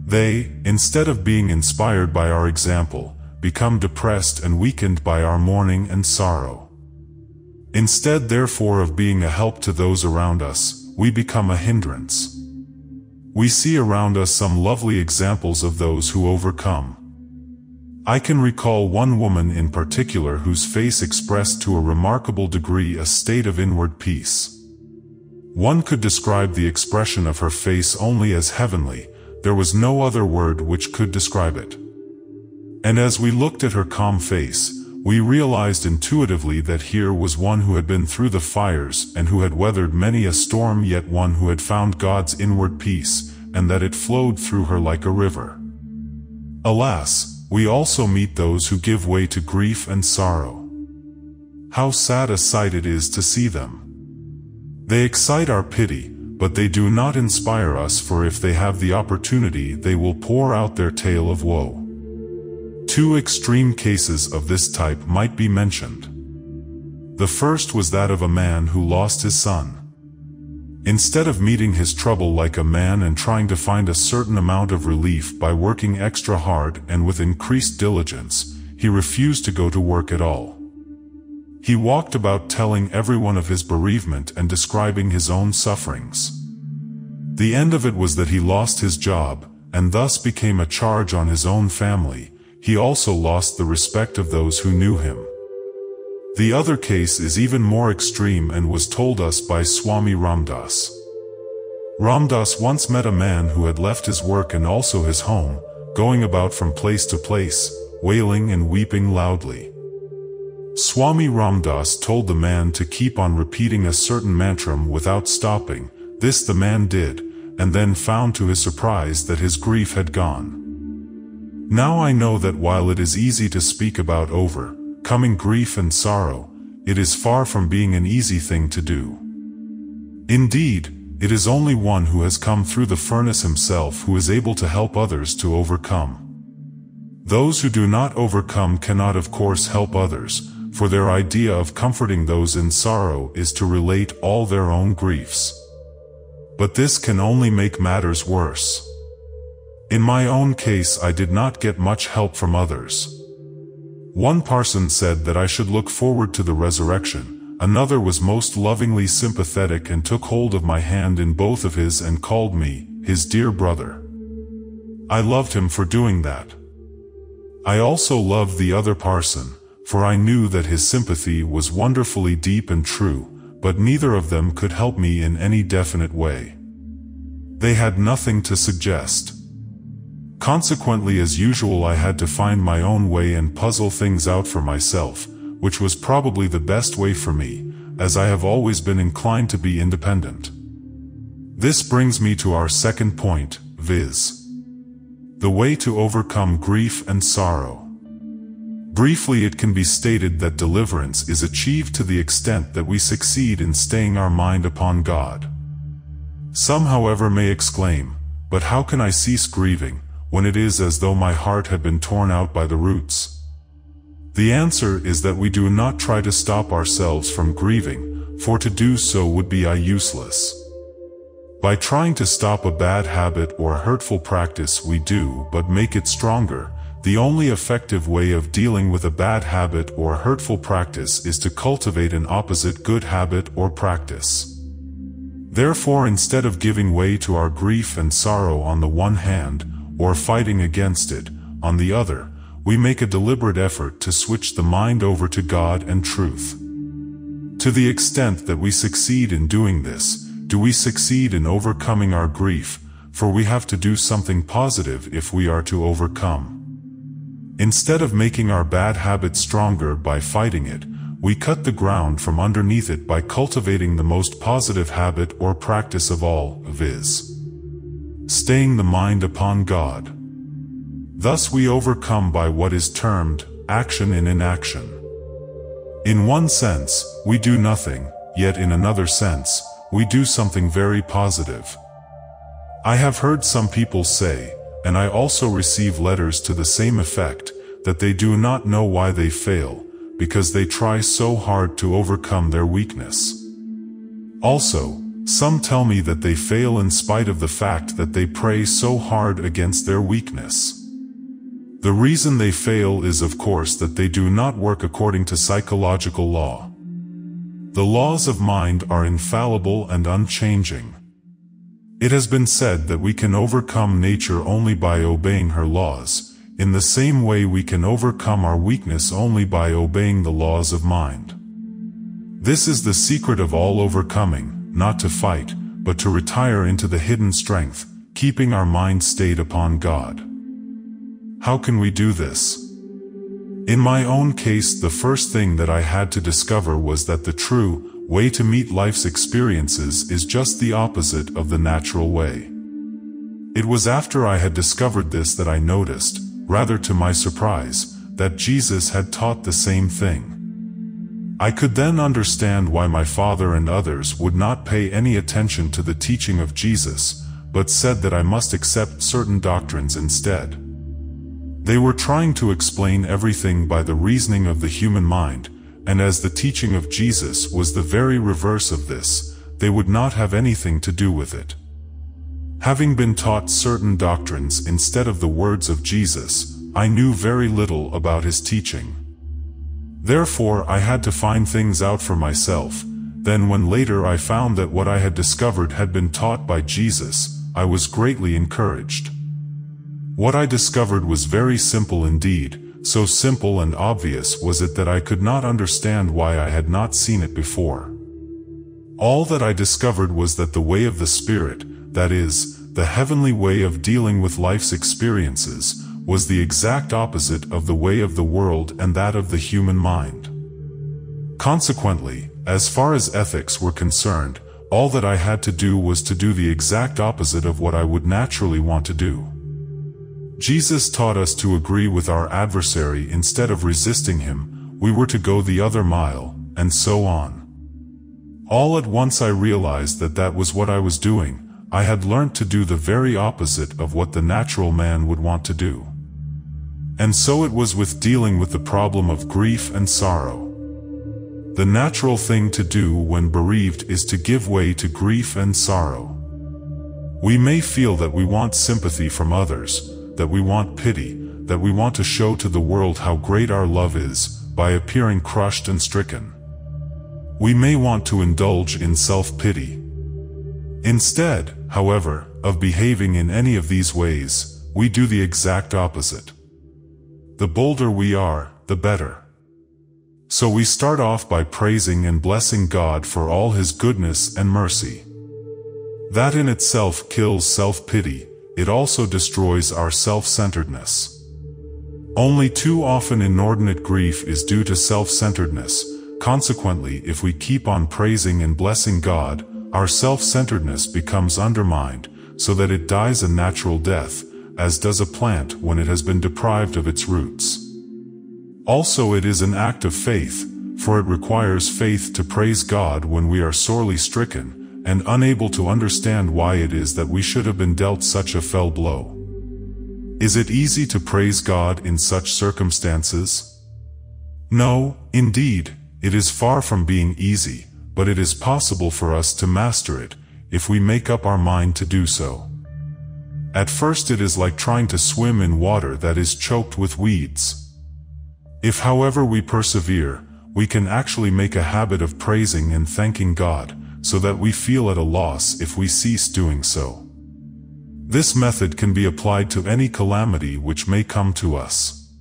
They, instead of being inspired by our example, become depressed and weakened by our mourning and sorrow. Instead, therefore, of being a help to those around us, we become a hindrance. We see around us some lovely examples of those who overcome. I can recall one woman in particular whose face expressed to a remarkable degree a state of inward peace. One could describe the expression of her face only as heavenly. There was no other word which could describe it. And as we looked at her calm face, we realized intuitively that here was one who had been through the fires and who had weathered many a storm, yet one who had found God's inward peace, and that it flowed through her like a river. Alas, we also meet those who give way to grief and sorrow. How sad a sight it is to see them. They excite our pity, but they do not inspire us, for if they have the opportunity, they will pour out their tale of woe. Two extreme cases of this type might be mentioned. The first was that of a man who lost his son. Instead of meeting his trouble like a man and trying to find a certain amount of relief by working extra hard and with increased diligence, he refused to go to work at all. He walked about telling everyone of his bereavement and describing his own sufferings. The end of it was that he lost his job, and thus became a charge on his own family. He also lost the respect of those who knew him. The other case is even more extreme and was told us by Swami Ramdas. Ramdas once met a man who had left his work and also his home, going about from place to place, wailing and weeping loudly. Swami Ramdas told the man to keep on repeating a certain mantram without stopping. This the man did, and then found to his surprise that his grief had gone. Now I know that while it is easy to speak about overcoming grief and sorrow, it is far from being an easy thing to do. Indeed, it is only one who has come through the furnace himself who is able to help others to overcome. Those who do not overcome cannot, of course, help others, for their idea of comforting those in sorrow is to relate all their own griefs. But this can only make matters worse. In my own case, I did not get much help from others. One parson said that I should look forward to the resurrection, another was most lovingly sympathetic and took hold of my hand in both of his and called me his dear brother. I loved him for doing that. I also loved the other parson, for I knew that his sympathy was wonderfully deep and true, but neither of them could help me in any definite way. They had nothing to suggest. Consequently, as usual, I had to find my own way and puzzle things out for myself, which was probably the best way for me, as I have always been inclined to be independent. This brings me to our second point, viz. the way to overcome grief and sorrow. Briefly, it can be stated that deliverance is achieved to the extent that we succeed in staying our mind upon God. Some, however, may exclaim, "But how can I cease grieving, when it is as though my heart had been torn out by the roots?" The answer is that we do not try to stop ourselves from grieving, for to do so would be useless. By trying to stop a bad habit or a hurtful practice, we do but make it stronger. The only effective way of dealing with a bad habit or hurtful practice is to cultivate an opposite good habit or practice. Therefore, instead of giving way to our grief and sorrow on the one hand, or fighting against it on the other, we make a deliberate effort to switch the mind over to God and truth. To the extent that we succeed in doing this, do we succeed in overcoming our grief, for we have to do something positive if we are to overcome. Instead of making our bad habit stronger by fighting it, we cut the ground from underneath it by cultivating the most positive habit or practice of all, viz. staying the mind upon God. Thus we overcome by what is termed action in inaction. In one sense, we do nothing, yet in another sense, we do something very positive. I have heard some people say, and I also receive letters to the same effect, that they do not know why they fail, because they try so hard to overcome their weakness. Also, some tell me that they fail in spite of the fact that they pray so hard against their weakness. The reason they fail is, of course, that they do not work according to psychological law. The laws of mind are infallible and unchanging. It has been said that we can overcome nature only by obeying her laws. In the same way, we can overcome our weakness only by obeying the laws of mind. This is the secret of all overcoming, not to fight, but to retire into the hidden strength, keeping our mind stayed upon God. How can we do this? In my own case, the first thing that I had to discover was that the true way to meet life's experiences is just the opposite of the natural way. It was after I had discovered this that I noticed, rather to my surprise, that Jesus had taught the same thing. I could then understand why my father and others would not pay any attention to the teaching of Jesus, but said that I must accept certain doctrines instead. They were trying to explain everything by the reasoning of the human mind, and as the teaching of Jesus was the very reverse of this, they would not have anything to do with it. Having been taught certain doctrines instead of the words of Jesus, I knew very little about his teaching. Therefore, I had to find things out for myself. Then, when later I found that what I had discovered had been taught by Jesus, I was greatly encouraged. What I discovered was very simple indeed. So simple and obvious was it that I could not understand why I had not seen it before. All that I discovered was that the way of the Spirit, that is, the heavenly way of dealing with life's experiences, was the exact opposite of the way of the world and that of the human mind. Consequently, as far as ethics were concerned, all that I had to do was to do the exact opposite of what I would naturally want to do. Jesus taught us to agree with our adversary instead of resisting him. We were to go the other mile, and so on. All at once I realized that that was what I was doing. I had learnt to do the very opposite of what the natural man would want to do. And so it was with dealing with the problem of grief and sorrow. The natural thing to do when bereaved is to give way to grief and sorrow. We may feel that we want sympathy from others, that we want pity, that we want to show to the world how great our love is, by appearing crushed and stricken. We may want to indulge in self-pity. Instead, however, of behaving in any of these ways, we do the exact opposite. The bolder we are, the better. So we start off by praising and blessing God for all His goodness and mercy. That in itself kills self-pity, it also destroys our self-centeredness. Only too often inordinate grief is due to self-centeredness, consequently if we keep on praising and blessing God, our self-centeredness becomes undermined, so that it dies a natural death, as does a plant when it has been deprived of its roots. Also it is an act of faith, for it requires faith to praise God when we are sorely stricken, and unable to understand why it is that we should have been dealt such a fell blow. Is it easy to praise God in such circumstances? No, indeed, it is far from being easy, but it is possible for us to master it, if we make up our mind to do so. At first it is like trying to swim in water that is choked with weeds. If however we persevere, we can actually make a habit of praising and thanking God, so that we feel at a loss if we cease doing so. This method can be applied to any calamity which may come to us.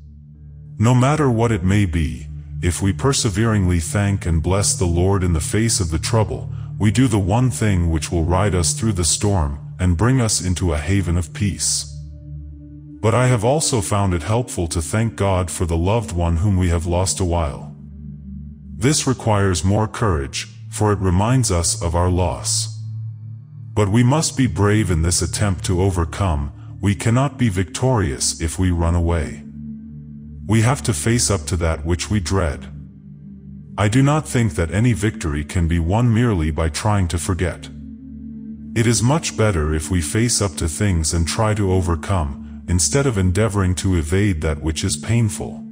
No matter what it may be, if we perseveringly thank and bless the Lord in the face of the trouble, we do the one thing which will ride us through the storm, and bring us into a haven of peace. But I have also found it helpful to thank God for the loved one whom we have lost a while. This requires more courage, for it reminds us of our loss. But we must be brave in this attempt to overcome, we cannot be victorious if we run away. We have to face up to that which we dread. I do not think that any victory can be won merely by trying to forget. It is much better if we face up to things and try to overcome, instead of endeavoring to evade that which is painful.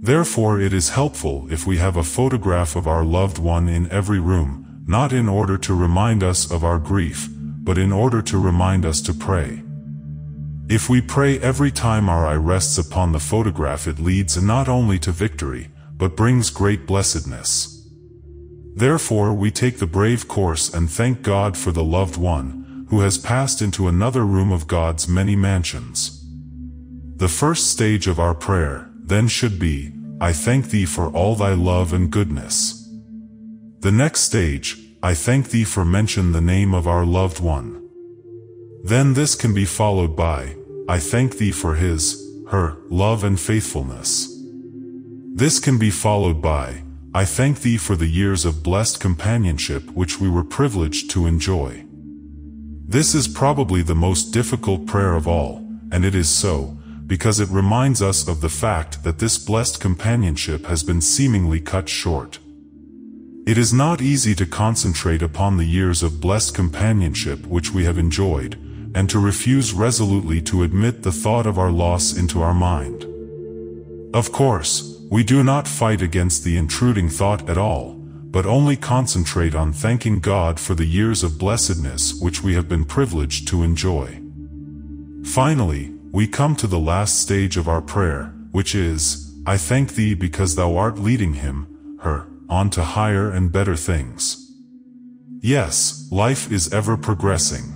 Therefore it is helpful if we have a photograph of our loved one in every room, not in order to remind us of our grief, but in order to remind us to pray. If we pray every time our eye rests upon the photograph, it leads not only to victory, but brings great blessedness. Therefore we take the brave course and thank God for the loved one, who has passed into another room of God's many mansions. The first stage of our prayer, then, should be, I thank Thee for all Thy love and goodness. The next stage, I thank Thee for mention the name of our loved one. Then this can be followed by, I thank Thee for his, her, love and faithfulness. This can be followed by, I thank Thee for the years of blessed companionship which we were privileged to enjoy. This is probably the most difficult prayer of all, and it is so, because it reminds us of the fact that this blessed companionship has been seemingly cut short. It is not easy to concentrate upon the years of blessed companionship which we have enjoyed, and to refuse resolutely to admit the thought of our loss into our mind. Of course, we do not fight against the intruding thought at all, but only concentrate on thanking God for the years of blessedness which we have been privileged to enjoy. Finally, we come to the last stage of our prayer, which is, I thank Thee because Thou art leading him, her, on to higher and better things. Yes, life is ever progressing.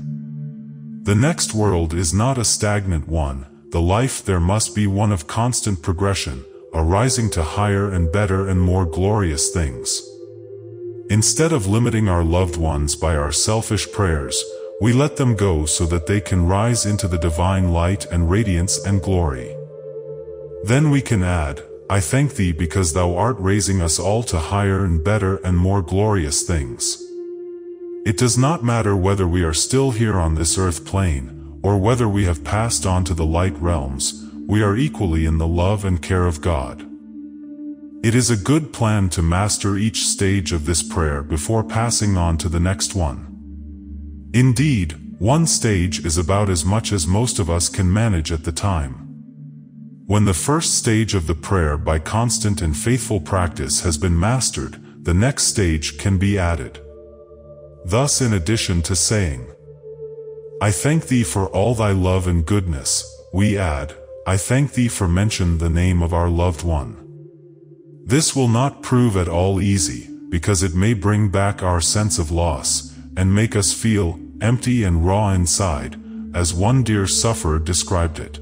The next world is not a stagnant one, the life there must be one of constant progression, arising to higher and better and more glorious things. Instead of limiting our loved ones by our selfish prayers, we let them go so that they can rise into the divine light and radiance and glory. Then we can add, I thank Thee because Thou art raising us all to higher and better and more glorious things. It does not matter whether we are still here on this earth plane, or whether we have passed on to the light realms, we are equally in the love and care of God. It is a good plan to master each stage of this prayer before passing on to the next one. Indeed, one stage is about as much as most of us can manage at the time. When the first stage of the prayer by constant and faithful practice has been mastered, the next stage can be added. Thus, in addition to saying, I thank Thee for all Thy love and goodness, we add, I thank Thee for mention the name of our loved one. This will not prove at all easy, because it may bring back our sense of loss, and make us feel empty and raw inside, as one dear sufferer described it.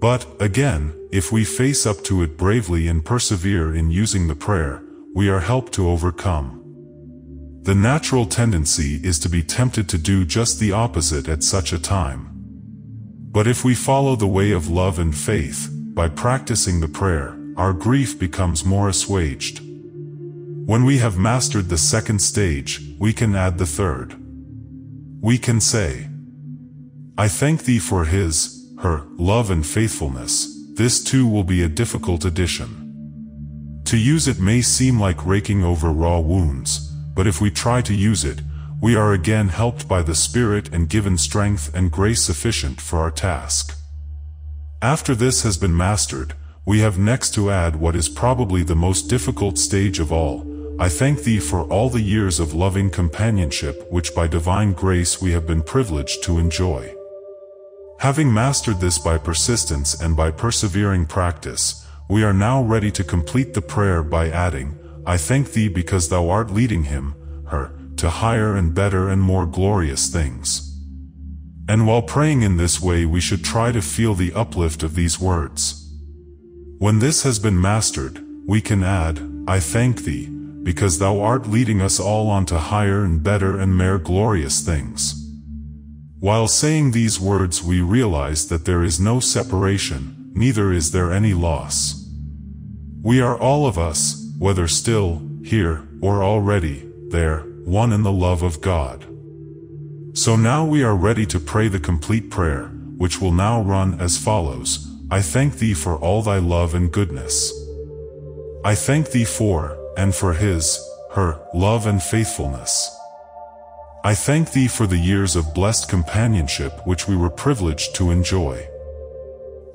But, again, If we face up to it bravely and persevere in using the prayer, we are helped to overcome. The natural tendency is to be tempted to do just the opposite at such a time. But if we follow the way of love and faith, by practicing the prayer, our grief becomes more assuaged. When we have mastered the second stage, we can add the third. We can say, I thank thee for his, her, love and faithfulness. This too will be a difficult addition. To use it may seem like raking over raw wounds, but if we try to use it, we are again helped by the Spirit and given strength and grace sufficient for our task. After this has been mastered, we have next to add what is probably the most difficult stage of all. I thank thee for all the years of loving companionship which by divine grace we have been privileged to enjoy. Having mastered this by persistence and by persevering practice, we are now ready to complete the prayer by adding, I thank thee because thou art leading him, her, to higher and better and more glorious things. And while praying in this way we should try to feel the uplift of these words. When this has been mastered, we can add, I thank thee, because thou art leading us all on to higher and better and more glorious things. While saying these words we realize that there is no separation, neither is there any loss. We are all of us, whether still, here, or already, there, one in the love of God. So now we are ready to pray the complete prayer, which will now run as follows. I thank thee for all thy love and goodness. I thank thee for, and for his, her, love and faithfulness. I thank thee for the years of blessed companionship which we were privileged to enjoy.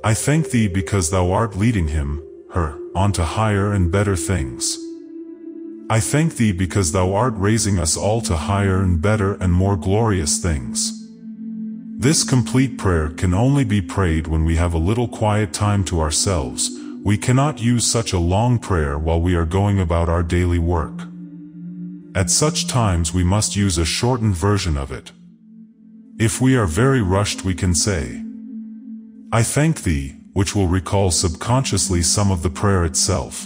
I thank thee because thou art leading him, her, on to higher and better things. I thank thee because thou art raising us all to higher and better and more glorious things. This complete prayer can only be prayed when we have a little quiet time to ourselves. We cannot use such a long prayer while we are going about our daily work. At such times we must use a shortened version of it. If we are very rushed we can say, I thank thee, which will recall subconsciously some of the prayer itself.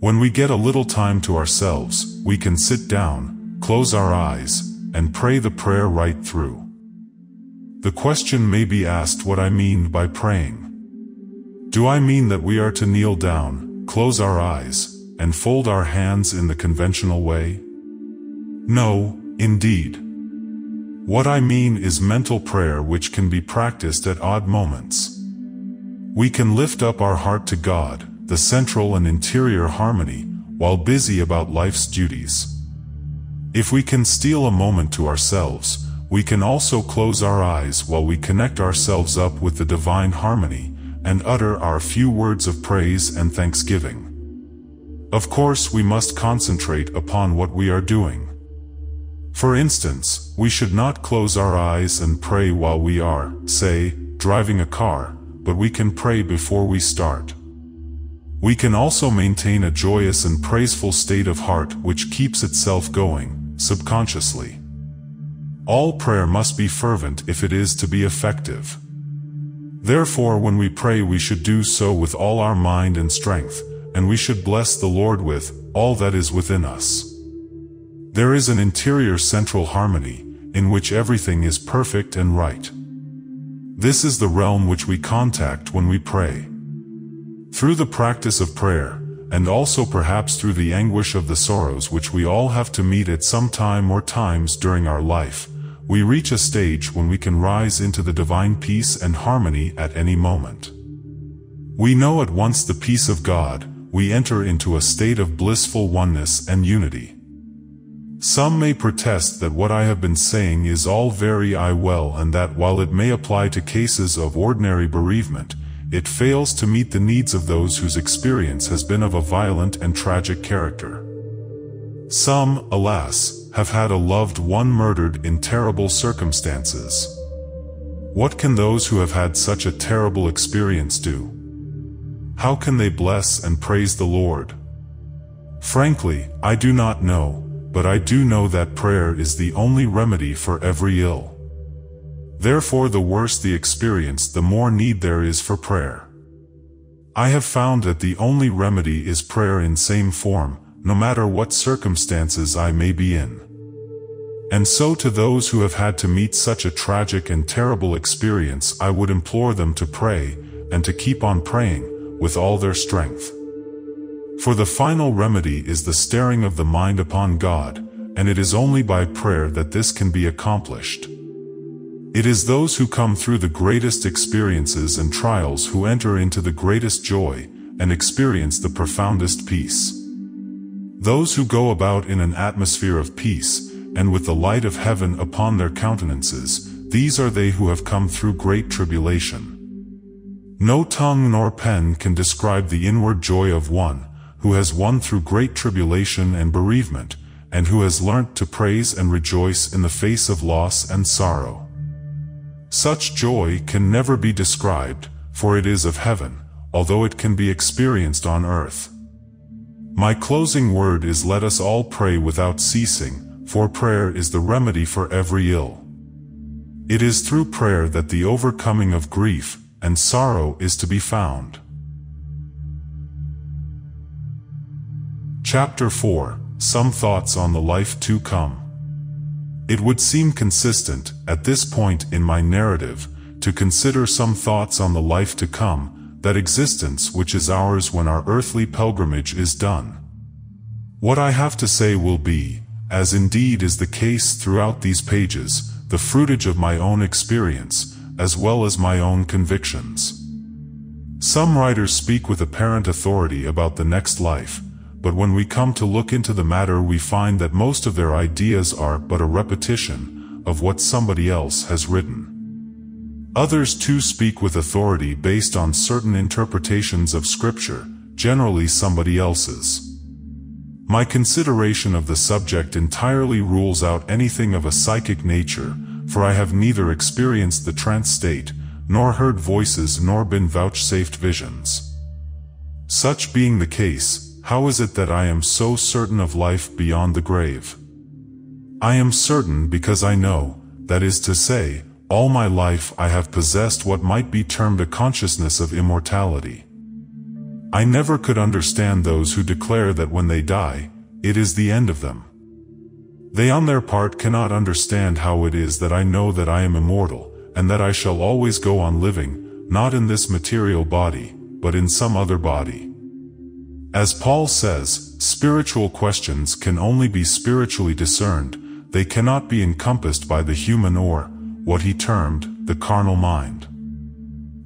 When we get a little time to ourselves, we can sit down, close our eyes, and pray the prayer right through. The question may be asked what I mean by praying. Do I mean that we are to kneel down, close our eyes, and fold our hands in the conventional way? No, indeed. What I mean is mental prayer which can be practiced at odd moments. We can lift up our heart to God, the central and interior harmony, while busy about life's duties. If we can steal a moment to ourselves, we can also close our eyes while we connect ourselves up with the divine harmony, and utter our few words of praise and thanksgiving. Of course, we must concentrate upon what we are doing. For instance, we should not close our eyes and pray while we are, say, driving a car, but we can pray before we start. We can also maintain a joyous and praiseful state of heart which keeps itself going, subconsciously. All prayer must be fervent if it is to be effective. Therefore, when we pray we should do so with all our mind and strength, and we should bless the Lord with all that is within us. There is an interior central harmony, in which everything is perfect and right. This is the realm which we contact when we pray. Through the practice of prayer, and also perhaps through the anguish of the sorrows which we all have to meet at some time or times during our life, we reach a stage when we can rise into the divine peace and harmony at any moment. We know at once the peace of God, we enter into a state of blissful oneness and unity. Some may protest that what I have been saying is all very I well and that while it may apply to cases of ordinary bereavement, it fails to meet the needs of those whose experience has been of a violent and tragic character. Some, alas, have had a loved one murdered in terrible circumstances. What can those who have had such a terrible experience do? How can they bless and praise the Lord? Frankly, I do not know, but I do know that prayer is the only remedy for every ill. Therefore, the worse the experience, the more need there is for prayer. I have found that the only remedy is prayer in same form, no matter what circumstances I may be in. And so to those who have had to meet such a tragic and terrible experience, I would implore them to pray, and to keep on praying, with all their strength. For the final remedy is the staring of the mind upon God, and it is only by prayer that this can be accomplished. It is those who come through the greatest experiences and trials who enter into the greatest joy, and experience the profoundest peace. Those who go about in an atmosphere of peace, and with the light of heaven upon their countenances, these are they who have come through great tribulation. No tongue nor pen can describe the inward joy of one who has won through great tribulation and bereavement, and who has learnt to praise and rejoice in the face of loss and sorrow. Such joy can never be described, for it is of heaven, although it can be experienced on earth. My closing word is, let us all pray without ceasing, for prayer is the remedy for every ill. It is through prayer that the overcoming of grief and sorrow is to be found. Chapter four. Some thoughts on the life to come. It would seem consistent, at this point in my narrative, to consider some thoughts on the life to come, that existence which is ours when our earthly pilgrimage is done. What I have to say will be, as indeed is the case throughout these pages, the fruitage of my own experience, as well as my own convictions. Some writers speak with apparent authority about the next life, but when we come to look into the matter, we find that most of their ideas are but a repetition of what somebody else has written. Others too speak with authority based on certain interpretations of Scripture, generally somebody else's. My consideration of the subject entirely rules out anything of a psychic nature, for I have neither experienced the trance state, nor heard voices, nor been vouchsafed visions. Such being the case, how is it that I am so certain of life beyond the grave? I am certain because I know, that is to say, all my life I have possessed what might be termed a consciousness of immortality. I never could understand those who declare that when they die, it is the end of them. They on their part cannot understand how it is that I know that I am immortal, and that I shall always go on living, not in this material body, but in some other body. As Paul says, spiritual questions can only be spiritually discerned, they cannot be encompassed by the human or, what he termed, the carnal mind.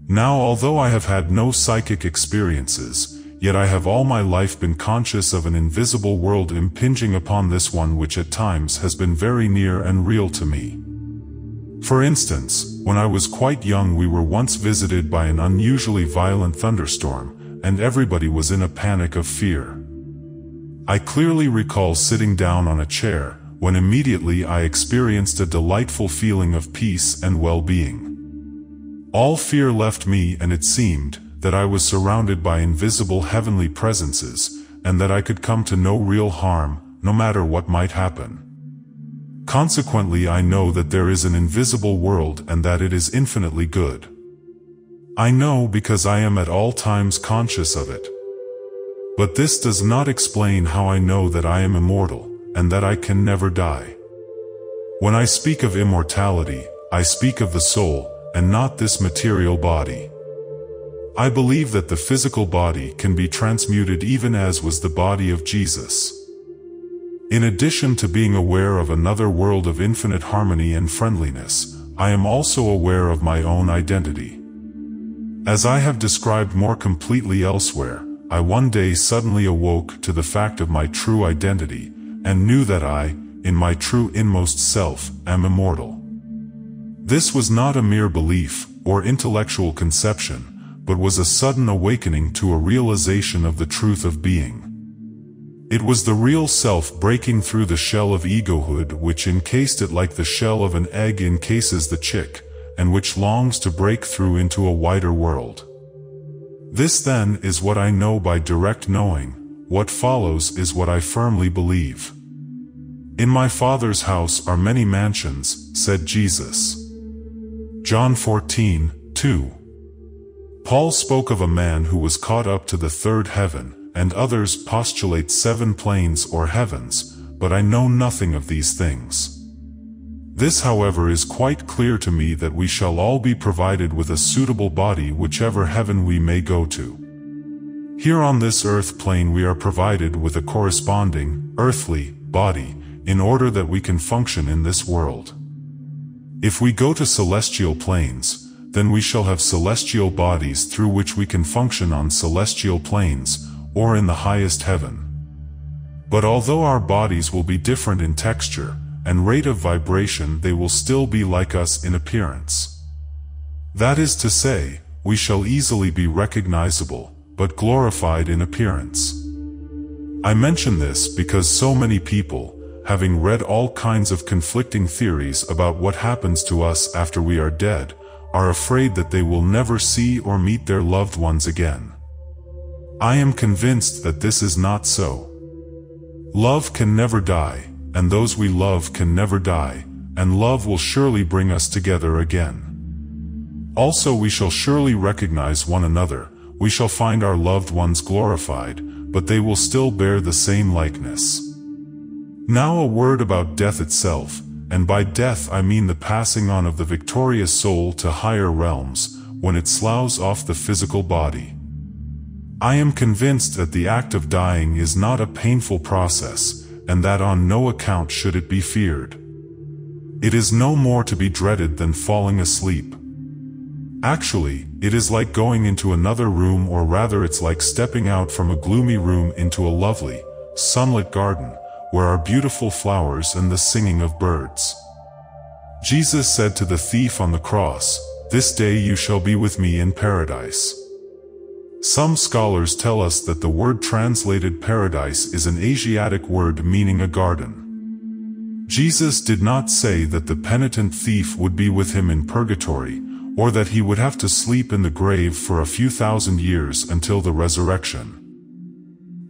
Now, although I have had no psychic experiences, yet I have all my life been conscious of an invisible world impinging upon this one, which at times has been very near and real to me. For instance, when I was quite young, we were once visited by an unusually violent thunderstorm, and everybody was in a panic of fear. I clearly recall sitting down on a chair, when immediately I experienced a delightful feeling of peace and well-being. All fear left me, and it seemed that I was surrounded by invisible heavenly presences, and that I could come to no real harm, no matter what might happen. Consequently, I know that there is an invisible world and that it is infinitely good. I know because I am at all times conscious of it. But this does not explain how I know that I am immortal, and that I can never die. When I speak of immortality, I speak of the soul, and not this material body. I believe that the physical body can be transmuted, even as was the body of Jesus. In addition to being aware of another world of infinite harmony and friendliness, I am also aware of my own identity. As I have described more completely elsewhere, I one day suddenly awoke to the fact of my true identity, and knew that I, in my true inmost self, am immortal. This was not a mere belief, or intellectual conception, but was a sudden awakening to a realization of the truth of being. It was the real self breaking through the shell of egohood, which encased it like the shell of an egg encases the chick, and which longs to break through into a wider world. This then is what I know by direct knowing. What follows is what I firmly believe. In my Father's house are many mansions, said Jesus. John fourteen two. Paul spoke of a man who was caught up to the third heaven, and others postulate seven planes or heavens, but I know nothing of these things. This, however, is quite clear to me, that we shall all be provided with a suitable body whichever heaven we may go to. Here on this earth plane we are provided with a corresponding, earthly, body, in order that we can function in this world. If we go to celestial planes, then we shall have celestial bodies through which we can function on celestial planes, or in the highest heaven. But although our bodies will be different in texture and rate of vibration, they will still be like us in appearance. That is to say, we shall easily be recognizable, but glorified in appearance. I mention this because so many people, having read all kinds of conflicting theories about what happens to us after we are dead, are afraid that they will never see or meet their loved ones again. I am convinced that this is not so. Love can never die, and those we love can never die, and love will surely bring us together again. Also, we shall surely recognize one another, we shall find our loved ones glorified, but they will still bear the same likeness. Now a word about death itself. And by death I mean the passing on of the victorious soul to higher realms, when it sloughs off the physical body. I am convinced that the act of dying is not a painful process, and that on no account should it be feared. It is no more to be dreaded than falling asleep. Actually, it is like going into another room, or rather it's like stepping out from a gloomy room into a lovely, sunlit garden, where are beautiful flowers and the singing of birds. Jesus said to the thief on the cross, "This day you shall be with me in paradise." Some scholars tell us that the word translated paradise is an Asiatic word meaning a garden. Jesus did not say that the penitent thief would be with him in purgatory, or that he would have to sleep in the grave for a few thousand years until the resurrection.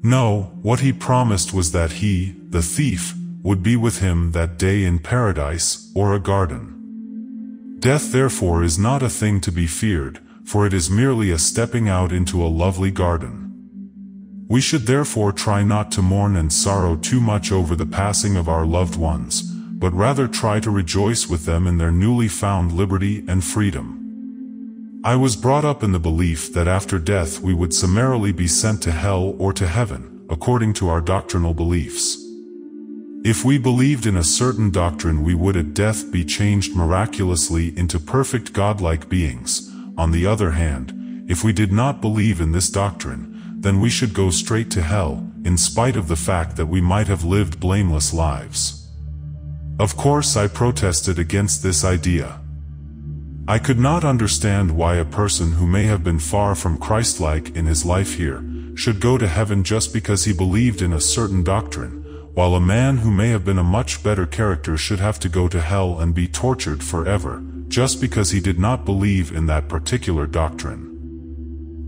No, what he promised was that he, the thief, would be with him that day in paradise, or a garden. Death therefore is not a thing to be feared, for it is merely a stepping out into a lovely garden. We should therefore try not to mourn and sorrow too much over the passing of our loved ones, but rather try to rejoice with them in their newly found liberty and freedom. I was brought up in the belief that after death we would summarily be sent to hell or to heaven, according to our doctrinal beliefs. If we believed in a certain doctrine, we would at death be changed miraculously into perfect godlike beings. On the other hand, if we did not believe in this doctrine, then we should go straight to hell, in spite of the fact that we might have lived blameless lives. Of course, I protested against this idea. I could not understand why a person who may have been far from Christ-like in his life here should go to heaven just because he believed in a certain doctrine, while a man who may have been a much better character should have to go to hell and be tortured forever, just because he did not believe in that particular doctrine.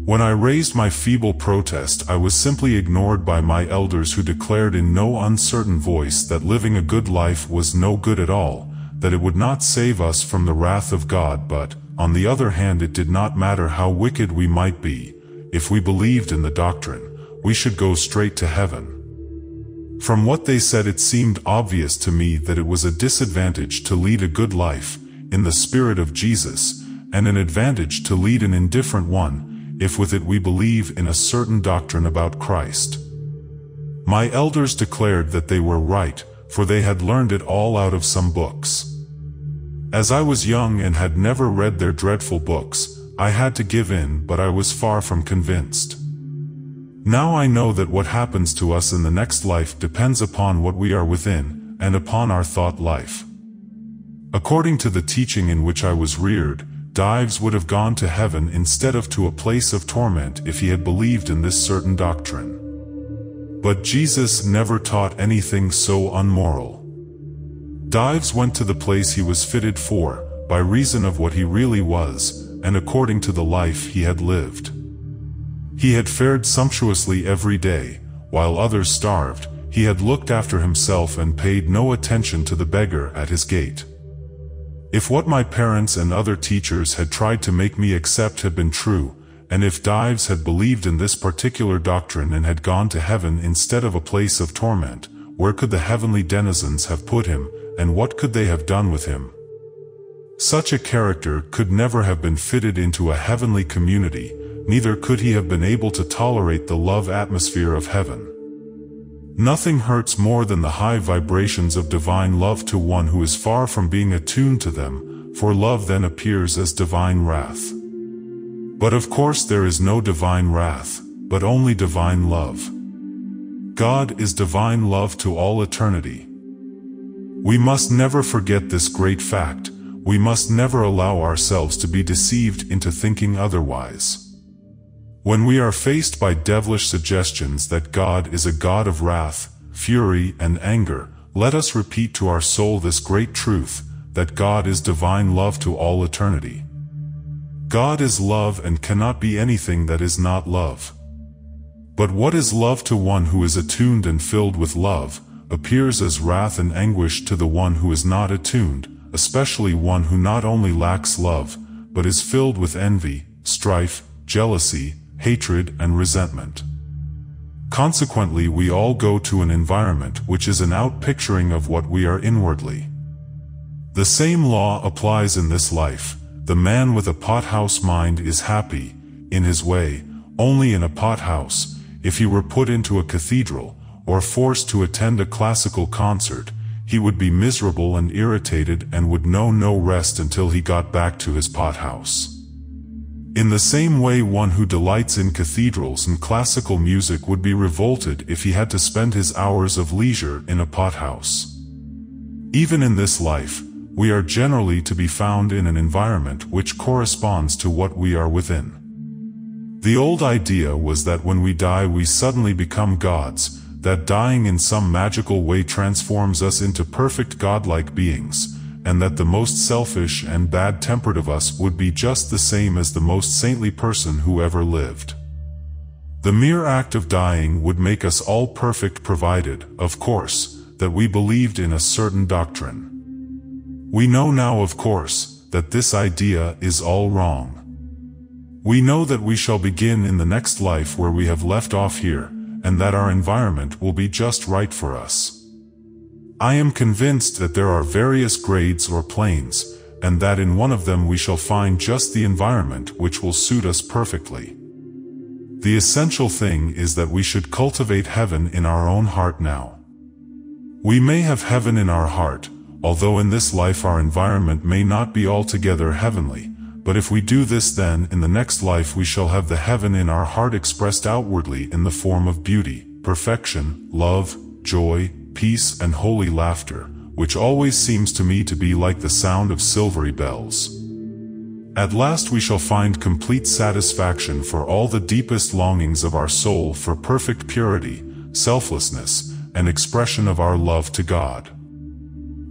When I raised my feeble protest, I was simply ignored by my elders, who declared in no uncertain voice that living a good life was no good at all, that it would not save us from the wrath of God, but, on the other hand, it did not matter how wicked we might be, if we believed in the doctrine, we should go straight to heaven. From what they said, it seemed obvious to me that it was a disadvantage to lead a good life, in the spirit of Jesus, and an advantage to lead an indifferent one, if with it we believe in a certain doctrine about Christ. My elders declared that they were right, for they had learned it all out of some books. As I was young and had never read their dreadful books, I had to give in, but I was far from convinced. Now I know that what happens to us in the next life depends upon what we are within, and upon our thought life. According to the teaching in which I was reared, Dives would have gone to heaven instead of to a place of torment if he had believed in this certain doctrine. But Jesus never taught anything so unmoral. Dives went to the place he was fitted for, by reason of what he really was, and according to the life he had lived. He had fared sumptuously every day, while others starved, he had looked after himself and paid no attention to the beggar at his gate. If what my parents and other teachers had tried to make me accept had been true, and if Dives had believed in this particular doctrine and had gone to heaven instead of a place of torment, where could the heavenly denizens have put him, and what could they have done with him? Such a character could never have been fitted into a heavenly community, neither could he have been able to tolerate the love atmosphere of heaven. Nothing hurts more than the high vibrations of divine love to one who is far from being attuned to them, for love then appears as divine wrath. But of course there is no divine wrath, but only divine love. God is divine love to all eternity. We must never forget this great fact. We must never allow ourselves to be deceived into thinking otherwise. When we are faced by devilish suggestions that God is a God of wrath, fury, and anger, let us repeat to our soul this great truth, that God is divine love to all eternity. God is love and cannot be anything that is not love. But what is love to one who is attuned and filled with love, appears as wrath and anguish to the one who is not attuned, especially one who not only lacks love, but is filled with envy, strife, jealousy, hatred and resentment. Consequently, we all go to an environment which is an outpicturing of what we are inwardly. The same law applies in this life. The man with a pothouse mind is happy, in his way, only in a pothouse. If he were put into a cathedral, or forced to attend a classical concert, he would be miserable and irritated and would know no rest until he got back to his pothouse. In the same way, one who delights in cathedrals and classical music would be revolted if he had to spend his hours of leisure in a pothouse. Even in this life, we are generally to be found in an environment which corresponds to what we are within. The old idea was that when we die we suddenly become gods, that dying in some magical way transforms us into perfect godlike beings, and that the most selfish and bad-tempered of us would be just the same as the most saintly person who ever lived. The mere act of dying would make us all perfect, provided, of course, that we believed in a certain doctrine. We know now, of course, that this idea is all wrong. We know that we shall begin in the next life where we have left off here, and that our environment will be just right for us. I am convinced that there are various grades or planes, and that in one of them we shall find just the environment which will suit us perfectly. The essential thing is that we should cultivate heaven in our own heart now. We may have heaven in our heart, although in this life our environment may not be altogether heavenly, but if we do this, then in the next life we shall have the heaven in our heart expressed outwardly in the form of beauty, perfection, love, joy, peace and holy laughter, which always seems to me to be like the sound of silvery bells. At last we shall find complete satisfaction for all the deepest longings of our soul for perfect purity, selflessness, and expression of our love to God.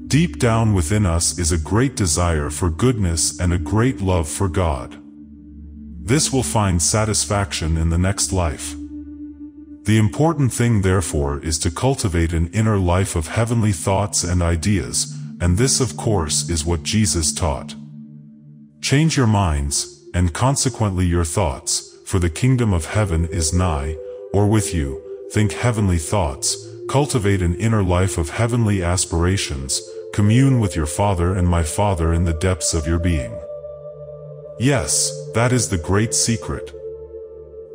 Deep down within us is a great desire for goodness and a great love for God. This will find satisfaction in the next life. The important thing, therefore, is to cultivate an inner life of heavenly thoughts and ideas, and this, of course, is what Jesus taught. Change your minds, and consequently your thoughts, for the kingdom of heaven is nigh, or with you. Think heavenly thoughts, cultivate an inner life of heavenly aspirations, commune with your Father and my Father in the depths of your being. Yes, that is the great secret.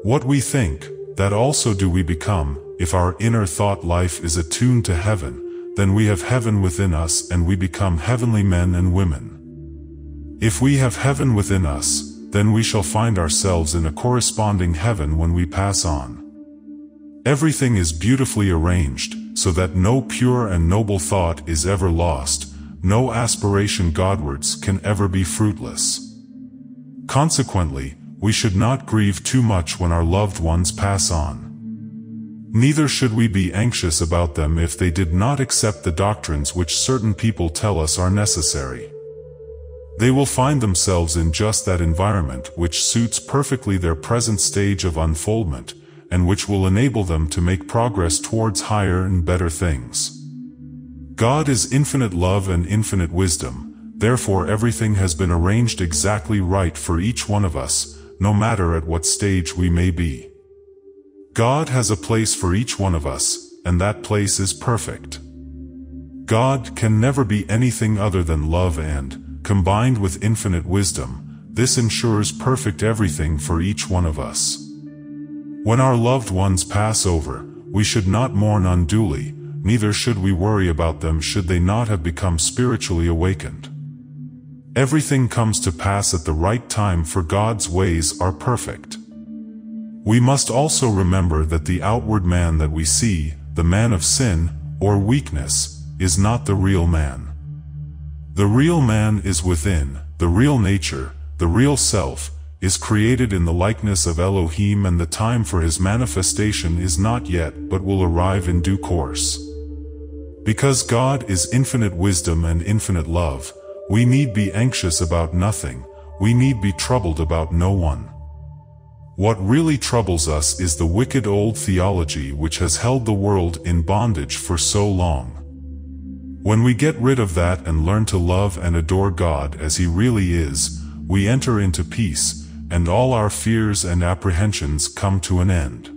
What we think, that also do we become. If our inner thought life is attuned to heaven, then we have heaven within us and we become heavenly men and women. If we have heaven within us, then we shall find ourselves in a corresponding heaven when we pass on. Everything is beautifully arranged, so that no pure and noble thought is ever lost, no aspiration Godwards can ever be fruitless. Consequently, we should not grieve too much when our loved ones pass on. Neither should we be anxious about them if they did not accept the doctrines which certain people tell us are necessary. They will find themselves in just that environment which suits perfectly their present stage of unfoldment, and which will enable them to make progress towards higher and better things. God is infinite love and infinite wisdom, therefore everything has been arranged exactly right for each one of us, no matter at what stage we may be. God has a place for each one of us, and that place is perfect. God can never be anything other than love and, combined with infinite wisdom, this ensures perfect everything for each one of us. When our loved ones pass over, we should not mourn unduly, neither should we worry about them should they not have become spiritually awakened. Everything comes to pass at the right time, for God's ways are perfect. We must also remember that the outward man that we see, the man of sin, or weakness, is not the real man. The real man is within. The real nature, the real self, is created in the likeness of Elohim, and the time for his manifestation is not yet, but will arrive in due course. Because God is infinite wisdom and infinite love, we need be anxious about nothing, we need be troubled about no one. What really troubles us is the wicked old theology which has held the world in bondage for so long. When we get rid of that and learn to love and adore God as He really is, we enter into peace, and all our fears and apprehensions come to an end.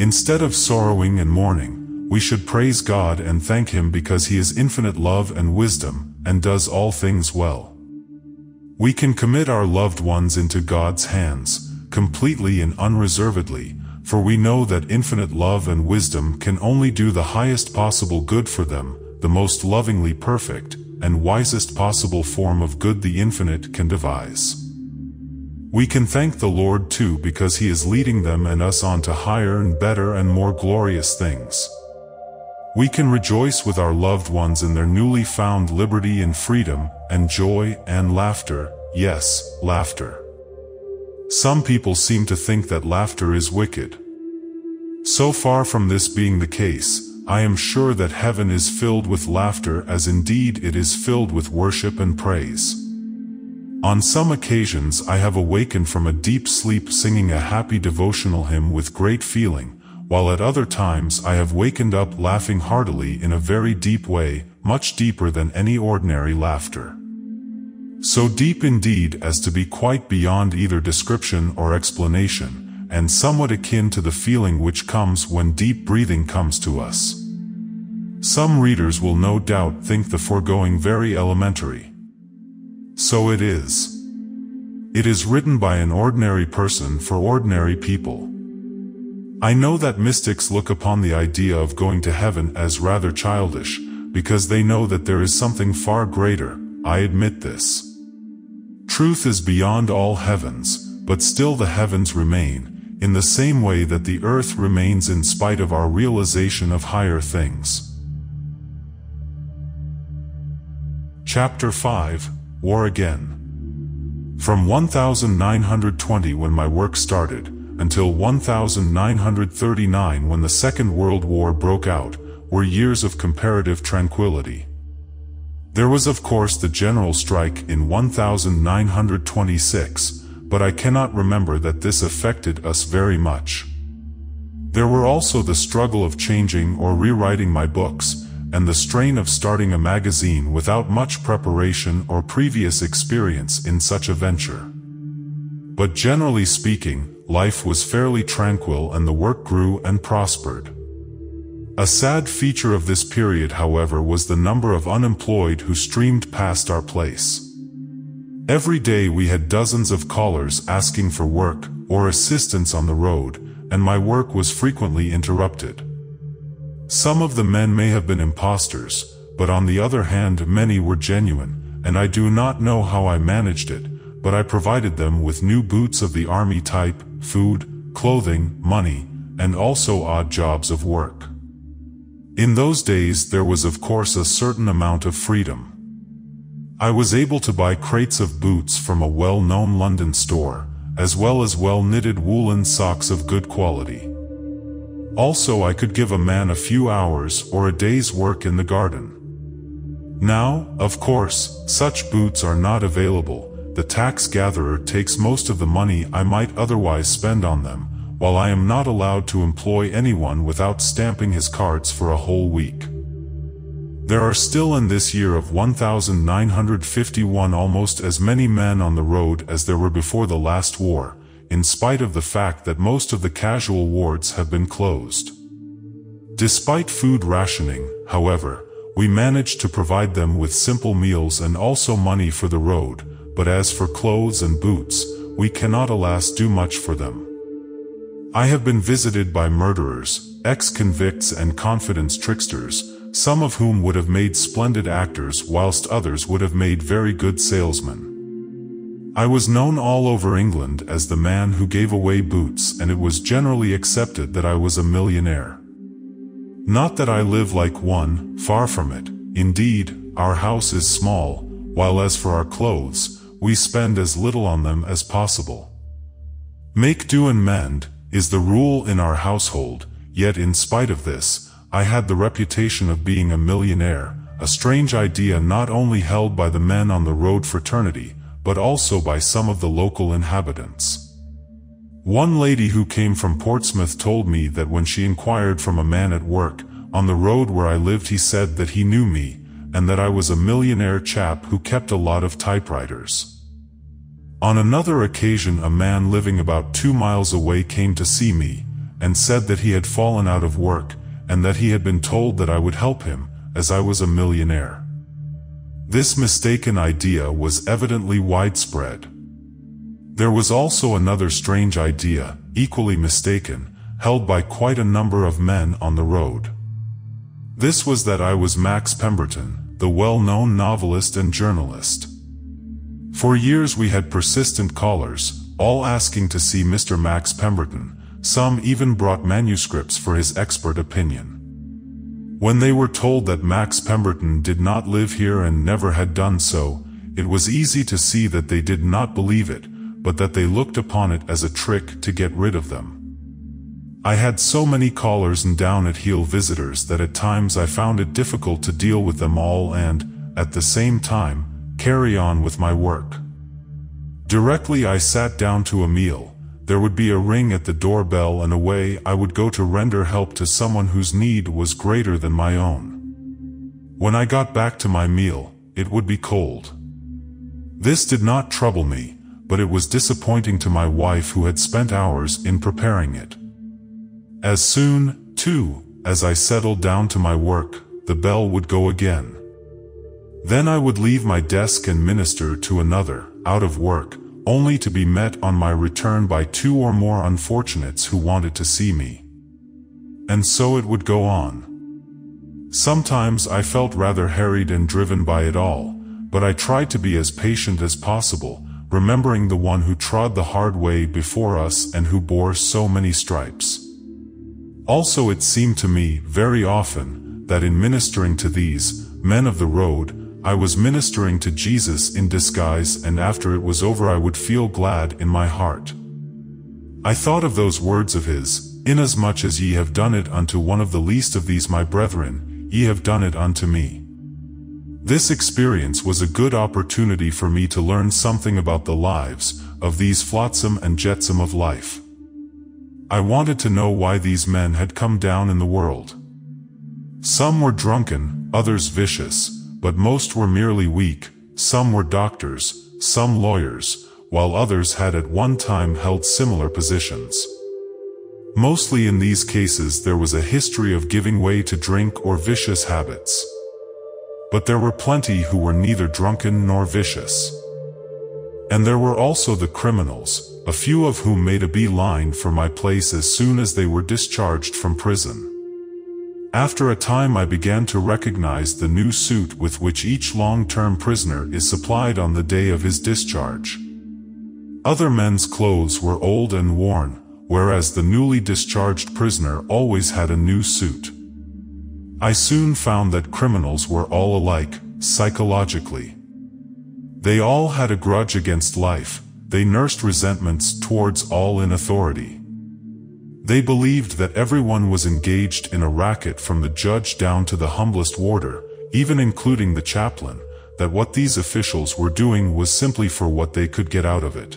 Instead of sorrowing and mourning, we should praise God and thank Him, because He is infinite love and wisdom, and does all things well. We can commit our loved ones into God's hands, completely and unreservedly, for we know that infinite love and wisdom can only do the highest possible good for them, the most lovingly perfect and wisest possible form of good the infinite can devise. We can thank the Lord too, because He is leading them and us on to higher and better and more glorious things. We can rejoice with our loved ones in their newly found liberty and freedom, and joy and laughter, yes, laughter. Some people seem to think that laughter is wicked. So far from this being the case, I am sure that heaven is filled with laughter, as indeed it is filled with worship and praise. On some occasions I have awakened from a deep sleep singing a happy devotional hymn with great feeling, while at other times I have wakened up laughing heartily in a very deep way, much deeper than any ordinary laughter. So deep indeed as to be quite beyond either description or explanation, and somewhat akin to the feeling which comes when deep breathing comes to us. Some readers will no doubt think the foregoing very elementary. So it is. It is written by an ordinary person for ordinary people. I know that mystics look upon the idea of going to heaven as rather childish, because they know that there is something far greater. I admit this. Truth is beyond all heavens, but still the heavens remain, in the same way that the earth remains in spite of our realization of higher things. Chapter five, War Again. From nineteen twenty, when my work started, until nineteen thirty-nine, when the Second World War broke out, were years of comparative tranquility. There was of course the general strike in nineteen twenty-six, but I cannot remember that this affected us very much. There were also the struggle of changing or rewriting my books, and the strain of starting a magazine without much preparation or previous experience in such a venture. But generally speaking, life was fairly tranquil and the work grew and prospered. A sad feature of this period, however, was the number of unemployed who streamed past our place. Every day we had dozens of callers asking for work or assistance on the road, and my work was frequently interrupted. Some of the men may have been imposters, but on the other hand many were genuine, and I do not know how I managed it, but I provided them with new boots of the army type, food, clothing, money, and also odd jobs of work. In those days there was of course a certain amount of freedom. I was able to buy crates of boots from a well-known London store, as well as well-knitted woolen socks of good quality. Also I could give a man a few hours or a day's work in the garden. Now, of course, such boots are not available. The tax gatherer takes most of the money I might otherwise spend on them, while I am not allowed to employ anyone without stamping his cards for a whole week. There are still in this year of one thousand nine hundred fifty-one almost as many men on the road as there were before the last war, in spite of the fact that most of the casual wards have been closed. Despite food rationing, however, we managed to provide them with simple meals and also money for the road, but as for clothes and boots, we cannot alas do much for them. I have been visited by murderers, ex-convicts and confidence tricksters, some of whom would have made splendid actors whilst others would have made very good salesmen. I was known all over England as the man who gave away boots, and it was generally accepted that I was a millionaire. Not that I live like one, far from it. Indeed, our house is small, while as for our clothes, we spend as little on them as possible. Make do and mend is the rule in our household, yet in spite of this, I had the reputation of being a millionaire, a strange idea not only held by the men on the road fraternity, but also by some of the local inhabitants. One lady who came from Portsmouth told me that when she inquired from a man at work on the road where I lived, he said that he knew me, and that I was a millionaire chap who kept a lot of typewriters. On another occasion, a man living about two miles away came to see me, and said that he had fallen out of work, and that he had been told that I would help him, as I was a millionaire. This mistaken idea was evidently widespread. There was also another strange idea, equally mistaken, held by quite a number of men on the road. This was that I was Max Pemberton, the well-known novelist and journalist. For years we had persistent callers, all asking to see Mister Max Pemberton. Some even brought manuscripts for his expert opinion. When they were told that Max Pemberton did not live here and never had done so, it was easy to see that they did not believe it, but that they looked upon it as a trick to get rid of them. I had so many callers and down-at-heel visitors that at times I found it difficult to deal with them all and, at the same time, carry on with my work. Directly I sat down to a meal, there would be a ring at the doorbell, and away I would go to render help to someone whose need was greater than my own. When I got back to my meal, it would be cold. This did not trouble me, but it was disappointing to my wife, who had spent hours in preparing it. As soon, too, as I settled down to my work, the bell would go again. Then I would leave my desk and minister to another, out of work, only to be met on my return by two or more unfortunates who wanted to see me. And so it would go on. Sometimes I felt rather harried and driven by it all, but I tried to be as patient as possible, remembering the one who trod the hard way before us and who bore so many stripes. Also, it seemed to me very often that in ministering to these men of the road, I was ministering to Jesus in disguise, and after it was over I would feel glad in my heart. I thought of those words of his, "Inasmuch as ye have done it unto one of the least of these my brethren, ye have done it unto me." This experience was a good opportunity for me to learn something about the lives of these flotsam and jetsam of life. I wanted to know why these men had come down in the world. Some were drunken, others vicious, but most were merely weak. Some were doctors, some lawyers, while others had at one time held similar positions. Mostly in these cases there was a history of giving way to drink or vicious habits. But there were plenty who were neither drunken nor vicious. And there were also the criminals, a few of whom made a beeline for my place as soon as they were discharged from prison. After a time I began to recognize the new suit with which each long-term prisoner is supplied on the day of his discharge. Other men's clothes were old and worn, whereas the newly discharged prisoner always had a new suit. I soon found that criminals were all alike, psychologically. They all had a grudge against life, they nursed resentments towards all in authority. They believed that everyone was engaged in a racket, from the judge down to the humblest warder, even including the chaplain, that what these officials were doing was simply for what they could get out of it.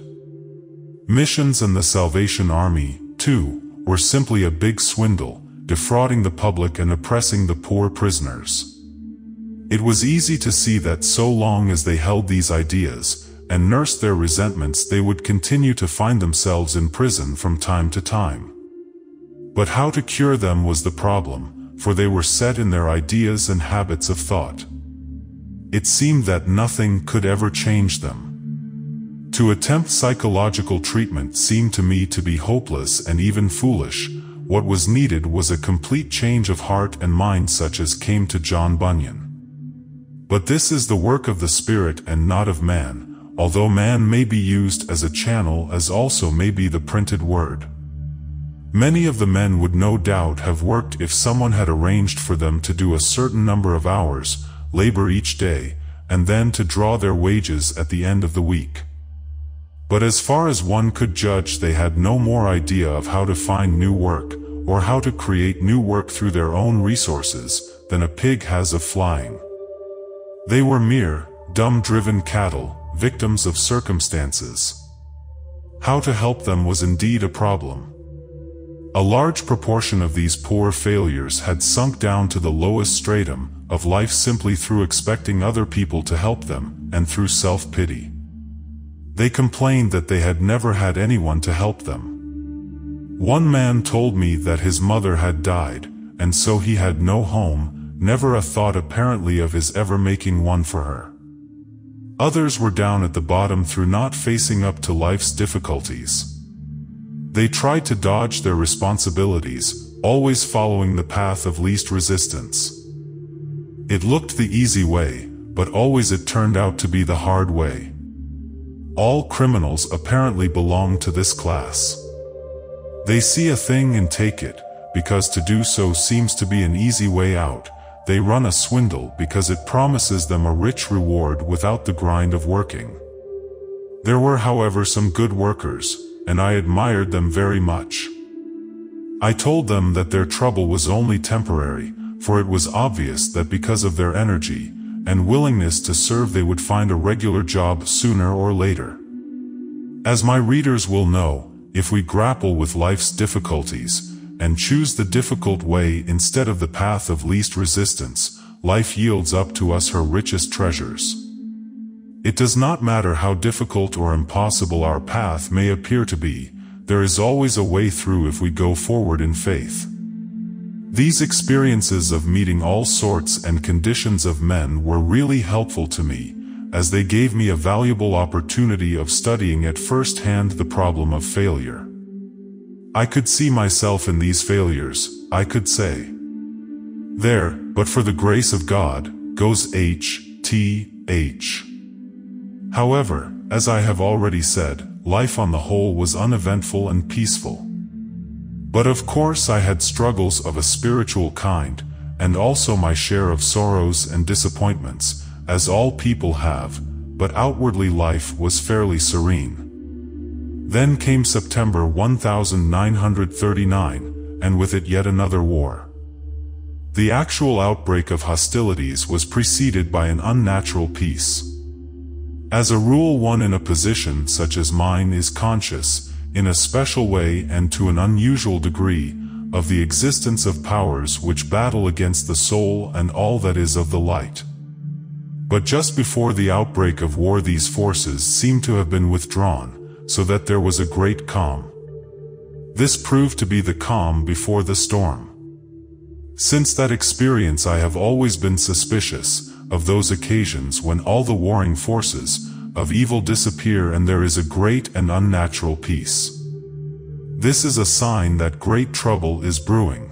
Missions and the Salvation Army, too, were simply a big swindle, defrauding the public and oppressing the poor prisoners. It was easy to see that so long as they held these ideas and nursed their resentments, they would continue to find themselves in prison from time to time. But how to cure them was the problem, for they were set in their ideas and habits of thought. It seemed that nothing could ever change them. To attempt psychological treatment seemed to me to be hopeless and even foolish. What was needed was a complete change of heart and mind, such as came to John Bunyan. But this is the work of the Spirit and not of man, although man may be used as a channel, as also may be the printed word. Many of the men would no doubt have worked if someone had arranged for them to do a certain number of hours, labor each day, and then to draw their wages at the end of the week. But as far as one could judge, they had no more idea of how to find new work, or how to create new work through their own resources, than a pig has of flying. They were mere, dumb-driven cattle, victims of circumstances. How to help them was indeed a problem. A large proportion of these poor failures had sunk down to the lowest stratum of life simply through expecting other people to help them, and through self-pity. They complained that they had never had anyone to help them. One man told me that his mother had died, and so he had no home, never a thought apparently of his ever making one for her. Others were down at the bottom through not facing up to life's difficulties. They tried to dodge their responsibilities, always following the path of least resistance. It looked the easy way, but always it turned out to be the hard way. All criminals apparently belong to this class. They see a thing and take it, because to do so seems to be an easy way out. They run a swindle because it promises them a rich reward without the grind of working. There were, however, some good workers, and I admired them very much. I told them that their trouble was only temporary, for it was obvious that because of their energy and willingness to serve they would find a regular job sooner or later. As my readers will know, if we grapple with life's difficulties and choose the difficult way instead of the path of least resistance, life yields up to us her richest treasures. It does not matter how difficult or impossible our path may appear to be, there is always a way through if we go forward in faith. These experiences of meeting all sorts and conditions of men were really helpful to me, as they gave me a valuable opportunity of studying at first hand the problem of failure. I could see myself in these failures. I could say, "There, but for the grace of God, goes H T H However, as I have already said, life on the whole was uneventful and peaceful. But of course I had struggles of a spiritual kind, and also my share of sorrows and disappointments, as all people have, but outwardly life was fairly serene. Then came September nineteen thirty-nine, and with it yet another war. The actual outbreak of hostilities was preceded by an unnatural peace. As a rule, one in a position such as mine is conscious, in a special way and to an unusual degree, of the existence of powers which battle against the soul and all that is of the light. But just before the outbreak of war these forces seemed to have been withdrawn, so that there was a great calm. This proved to be the calm before the storm. Since that experience I have always been suspicious of those occasions when all the warring forces of evil disappear and there is a great and unnatural peace. This is a sign that great trouble is brewing.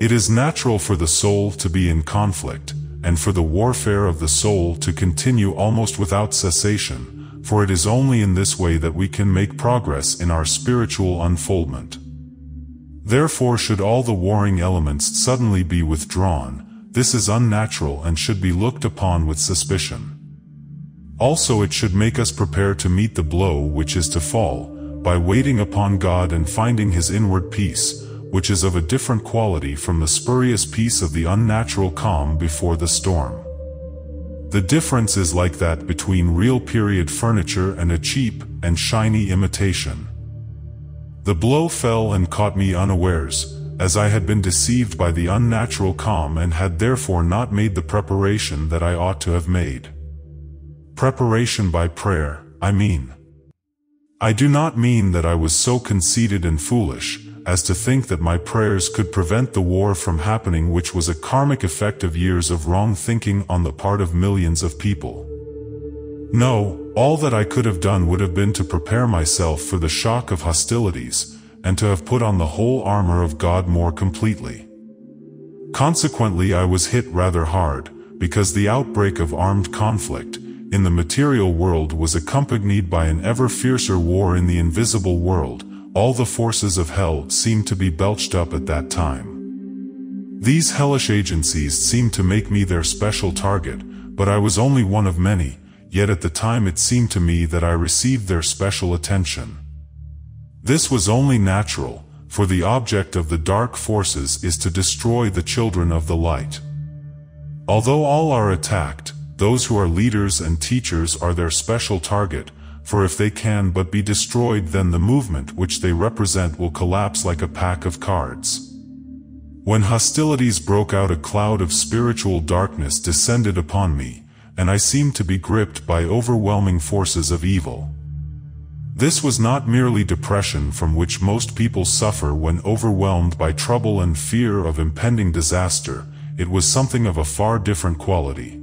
It is natural for the soul to be in conflict, and for the warfare of the soul to continue almost without cessation, for it is only in this way that we can make progress in our spiritual unfoldment. Therefore, should all the warring elements suddenly be withdrawn, this is unnatural and should be looked upon with suspicion. Also, it should make us prepare to meet the blow which is to fall, by waiting upon God and finding His inward peace, which is of a different quality from the spurious peace of the unnatural calm before the storm. The difference is like that between real period furniture and a cheap and shiny imitation. The blow fell and caught me unawares, as I had been deceived by the unnatural calm and had therefore not made the preparation that I ought to have made. Preparation by prayer, I mean. I do not mean that I was so conceited and foolish as to think that my prayers could prevent the war from happening, which was a karmic effect of years of wrong thinking on the part of millions of people. No, all that I could have done would have been to prepare myself for the shock of hostilities, and to have put on the whole armor of God more completely. Consequently, I was hit rather hard, because the outbreak of armed conflict in the material world was accompanied by an ever fiercer war in the invisible world. All the forces of hell seemed to be belched up at that time. These hellish agencies seemed to make me their special target, but I was only one of many, yet at the time it seemed to me that I received their special attention. This was only natural, for the object of the dark forces is to destroy the children of the light. Although all are attacked, those who are leaders and teachers are their special target, for if they can but be destroyed, then the movement which they represent will collapse like a pack of cards. When hostilities broke out, a cloud of spiritual darkness descended upon me, and I seemed to be gripped by overwhelming forces of evil. This was not merely depression, from which most people suffer when overwhelmed by trouble and fear of impending disaster. It was something of a far different quality.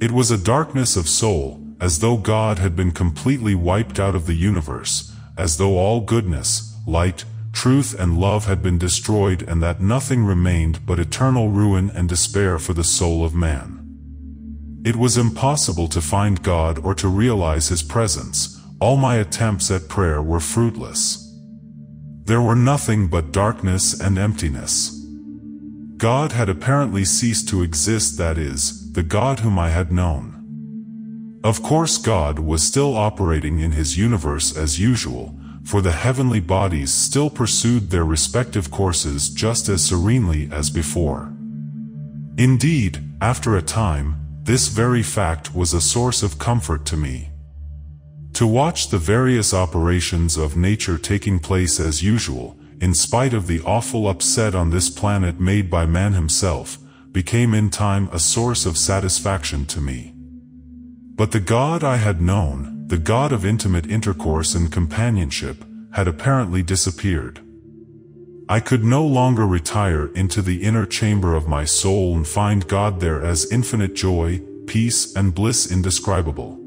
It was a darkness of soul, as though God had been completely wiped out of the universe, as though all goodness, light, truth and love had been destroyed, and that nothing remained but eternal ruin and despair for the soul of man. It was impossible to find God or to realize His presence. All my attempts at prayer were fruitless. There were nothing but darkness and emptiness. God had apparently ceased to exist, that is, the God whom I had known. Of course, God was still operating in His universe as usual, for the heavenly bodies still pursued their respective courses just as serenely as before. Indeed, after a time, this very fact was a source of comfort to me. To watch the various operations of nature taking place as usual, in spite of the awful upset on this planet made by man himself, became in time a source of satisfaction to me. But the God I had known, the God of intimate intercourse and companionship, had apparently disappeared. I could no longer retire into the inner chamber of my soul and find God there as infinite joy, peace, and bliss indescribable.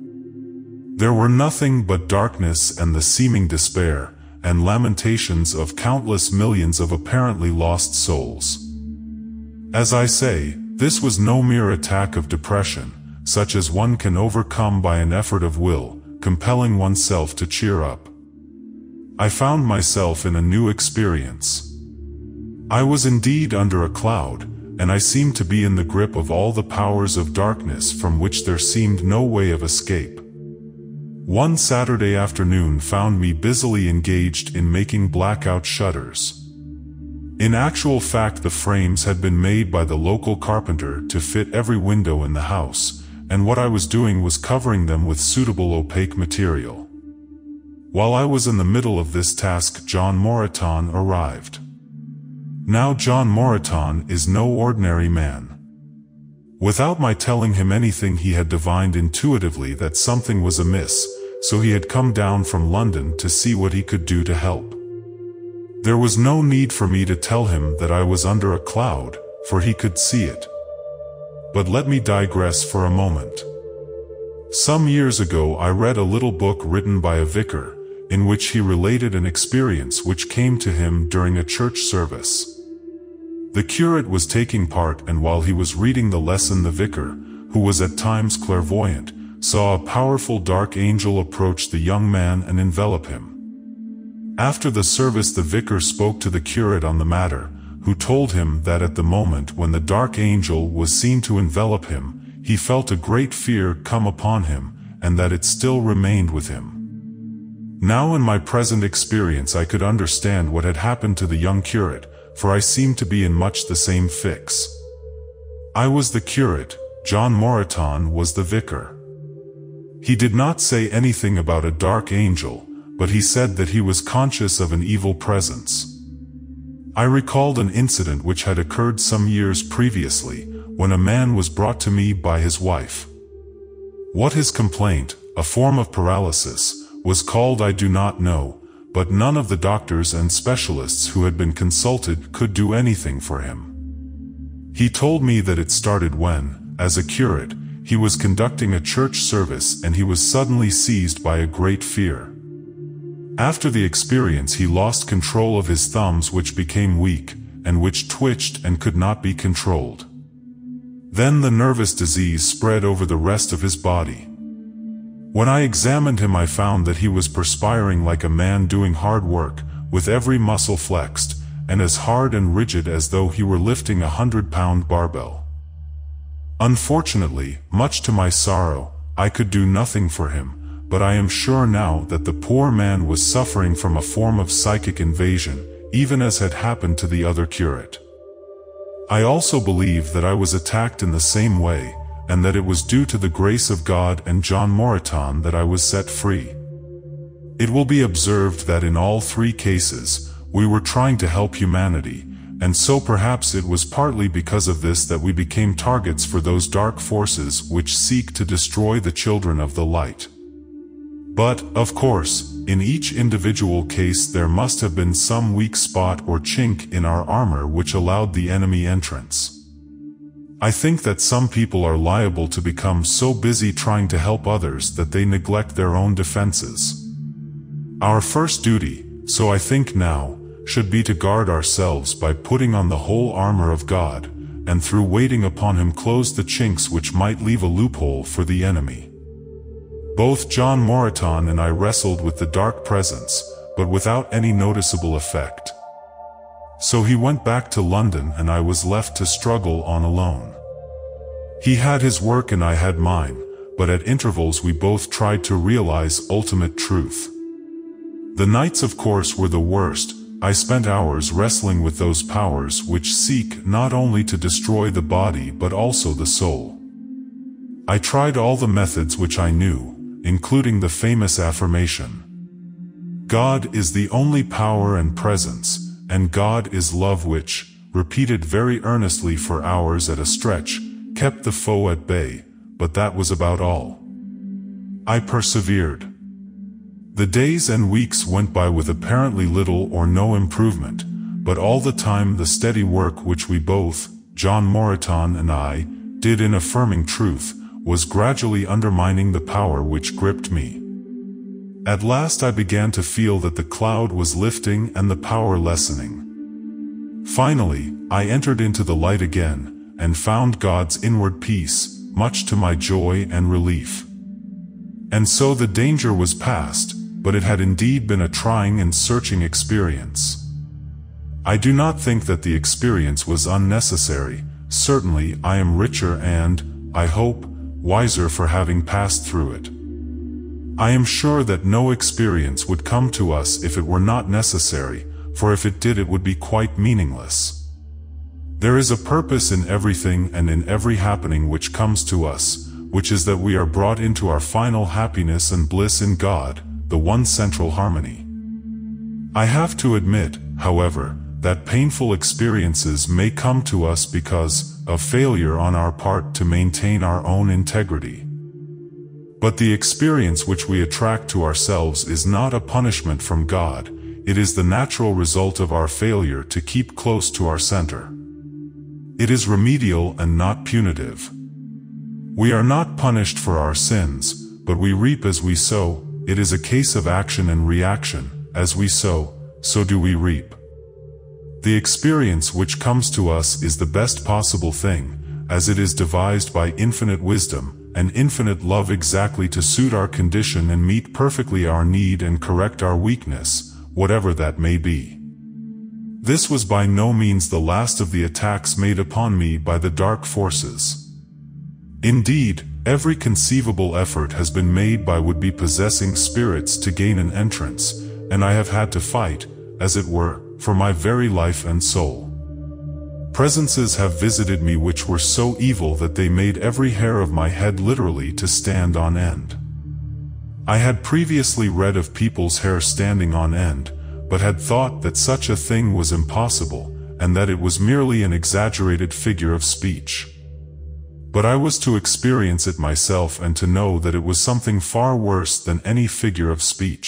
There were nothing but darkness and the seeming despair and lamentations of countless millions of apparently lost souls. As I say, this was no mere attack of depression, such as one can overcome by an effort of will, compelling oneself to cheer up. I found myself in a new experience. I was indeed under a cloud, and I seemed to be in the grip of all the powers of darkness from which there seemed no way of escape. One Saturday afternoon found me busily engaged in making blackout shutters. In actual fact, the frames had been made by the local carpenter to fit every window in the house, and what I was doing was covering them with suitable opaque material. While I was in the middle of this task, John Moreton arrived. Now John Moreton is no ordinary man. Without my telling him anything, he had divined intuitively that something was amiss, so he had come down from London to see what he could do to help. There was no need for me to tell him that I was under a cloud, for he could see it. But let me digress for a moment. Some years ago I read a little book written by a vicar, in which he related an experience which came to him during a church service. The curate was taking part, and while he was reading the lesson, the vicar, who was at times clairvoyant, saw a powerful dark angel approach the young man and envelop him. After the service, the vicar spoke to the curate on the matter, who told him that at the moment when the dark angel was seen to envelop him, he felt a great fear come upon him, and that it still remained with him. Now, in my present experience, I could understand what had happened to the young curate, for I seemed to be in much the same fix. I was the curate, John Moreton was the vicar. He did not say anything about a dark angel, but he said that he was conscious of an evil presence. I recalled an incident which had occurred some years previously, when a man was brought to me by his wife. What his complaint, a form of paralysis, was called I do not know, but none of the doctors and specialists who had been consulted could do anything for him. He told me that it started when, as a curate, he was conducting a church service and he was suddenly seized by a great fear. After the experience he lost control of his thumbs, which became weak, and which twitched and could not be controlled. Then the nervous disease spread over the rest of his body. When I examined him I found that he was perspiring like a man doing hard work, with every muscle flexed, and as hard and rigid as though he were lifting a hundred-pound barbell. Unfortunately, much to my sorrow, I could do nothing for him. But I am sure now that the poor man was suffering from a form of psychic invasion, even as had happened to the other curate. I also believe that I was attacked in the same way, and that it was due to the grace of God and John Moreton that I was set free. It will be observed that in all three cases, we were trying to help humanity, and so perhaps it was partly because of this that we became targets for those dark forces which seek to destroy the children of the light. But, of course, in each individual case there must have been some weak spot or chink in our armor which allowed the enemy entrance. I think that some people are liable to become so busy trying to help others that they neglect their own defenses. Our first duty, so I think now, should be to guard ourselves by putting on the whole armor of God, and through waiting upon Him close the chinks which might leave a loophole for the enemy. Both John Moreton and I wrestled with the dark presence, but without any noticeable effect. So he went back to London and I was left to struggle on alone. He had his work and I had mine, but at intervals we both tried to realize ultimate truth. The nights, of course, were the worst. I spent hours wrestling with those powers which seek not only to destroy the body but also the soul. I tried all the methods which I knew, including the famous affirmation, God is the only power and presence, and God is love, which, repeated very earnestly for hours at a stretch, kept the foe at bay, but that was about all. I persevered. The days and weeks went by with apparently little or no improvement, but all the time the steady work which we both, John Moreton and I, did in affirming truth, was gradually undermining the power which gripped me. At last I began to feel that the cloud was lifting and the power lessening. Finally, I entered into the light again, and found God's inward peace, much to my joy and relief. And so the danger was past, but it had indeed been a trying and searching experience. I do not think that the experience was unnecessary. Certainly I am richer and, I hope, wiser for having passed through it. I am sure that no experience would come to us if it were not necessary, for if it did it would be quite meaningless. There is a purpose in everything and in every happening which comes to us, which is that we are brought into our final happiness and bliss in God, the one central harmony. I have to admit, however, that painful experiences may come to us because of failure on our part to maintain our own integrity. But the experience which we attract to ourselves is not a punishment from God, it is the natural result of our failure to keep close to our center. It is remedial and not punitive. We are not punished for our sins, but we reap as we sow. It is a case of action and reaction. As we sow, so do we reap. The experience which comes to us is the best possible thing, as it is devised by infinite wisdom and infinite love exactly to suit our condition and meet perfectly our need and correct our weakness, whatever that may be. This was by no means the last of the attacks made upon me by the dark forces. Indeed, every conceivable effort has been made by would-be possessing spirits to gain an entrance, and I have had to fight, as it were, for my very life and soul. Presences have visited me which were so evil that they made every hair of my head literally to stand on end. I had previously read of people's hair standing on end, but had thought that such a thing was impossible, and that it was merely an exaggerated figure of speech. But I was to experience it myself and to know that it was something far worse than any figure of speech.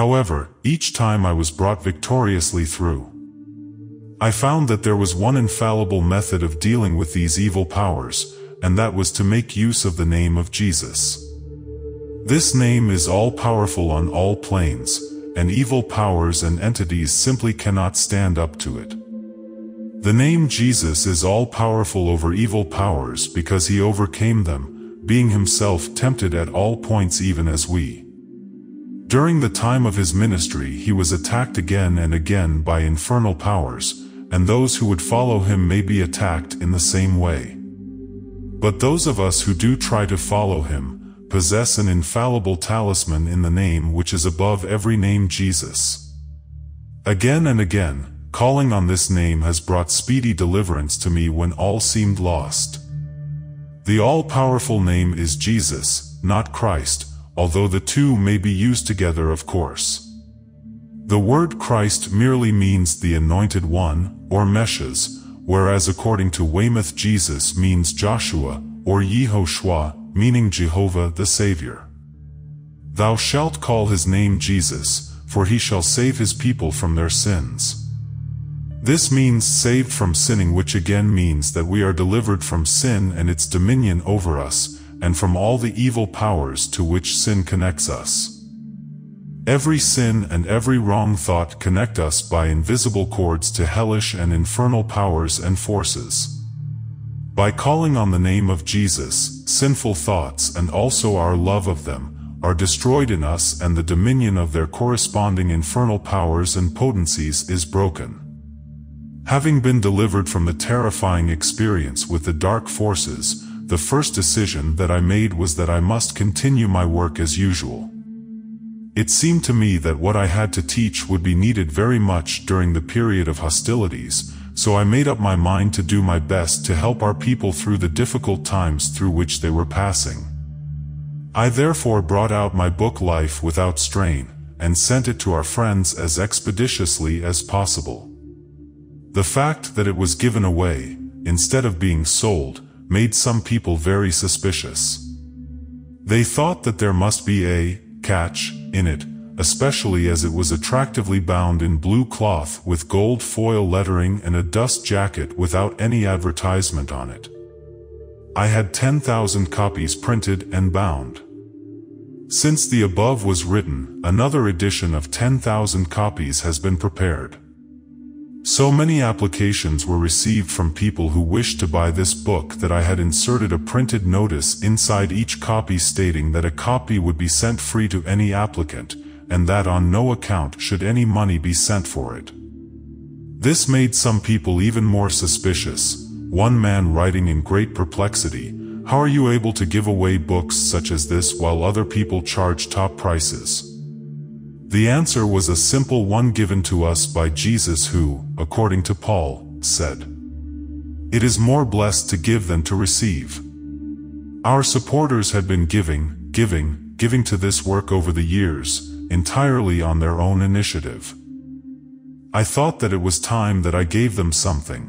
However, each time I was brought victoriously through. I found that there was one infallible method of dealing with these evil powers, and that was to make use of the name of Jesus. This name is all-powerful on all planes, and evil powers and entities simply cannot stand up to it. The name Jesus is all-powerful over evil powers because he overcame them, being himself tempted at all points even as we. During the time of his ministry he was attacked again and again by infernal powers, and those who would follow him may be attacked in the same way. But those of us who do try to follow him, possess an infallible talisman in the name which is above every name, Jesus. Again and again, calling on this name has brought speedy deliverance to me when all seemed lost. The all-powerful name is Jesus, not Christ, although the two may be used together, of course. The word Christ merely means the Anointed One, or Meshes, whereas according to Weymouth, Jesus means Joshua, or Yehoshua, meaning Jehovah the Savior. Thou shalt call his name Jesus, for he shall save his people from their sins. This means saved from sinning, which again means that we are delivered from sin and its dominion over us, and from all the evil powers to which sin connects us. Every sin and every wrong thought connect us by invisible cords to hellish and infernal powers and forces. By calling on the name of Jesus, sinful thoughts and also our love of them are destroyed in us, and the dominion of their corresponding infernal powers and potencies is broken. Having been delivered from the terrifying experience with the dark forces, the first decision that I made was that I must continue my work as usual. It seemed to me that what I had to teach would be needed very much during the period of hostilities, so I made up my mind to do my best to help our people through the difficult times through which they were passing. I therefore brought out my book Life Without Strain, and sent it to our friends as expeditiously as possible. The fact that it was given away, instead of being sold, made some people very suspicious. They thought that there must be a catch in it, especially as it was attractively bound in blue cloth with gold foil lettering and a dust jacket without any advertisement on it. I had ten thousand copies printed and bound. Since the above was written, another edition of ten thousand copies has been prepared. So many applications were received from people who wished to buy this book that I had inserted a printed notice inside each copy stating that a copy would be sent free to any applicant, and that on no account should any money be sent for it. This made some people even more suspicious, one man writing in great perplexity, "How are you able to give away books such as this while other people charge top prices?" The answer was a simple one given to us by Jesus who, according to Paul, said, "It is more blessed to give than to receive." Our supporters had been giving, giving, giving to this work over the years, entirely on their own initiative. I thought that it was time that I gave them something.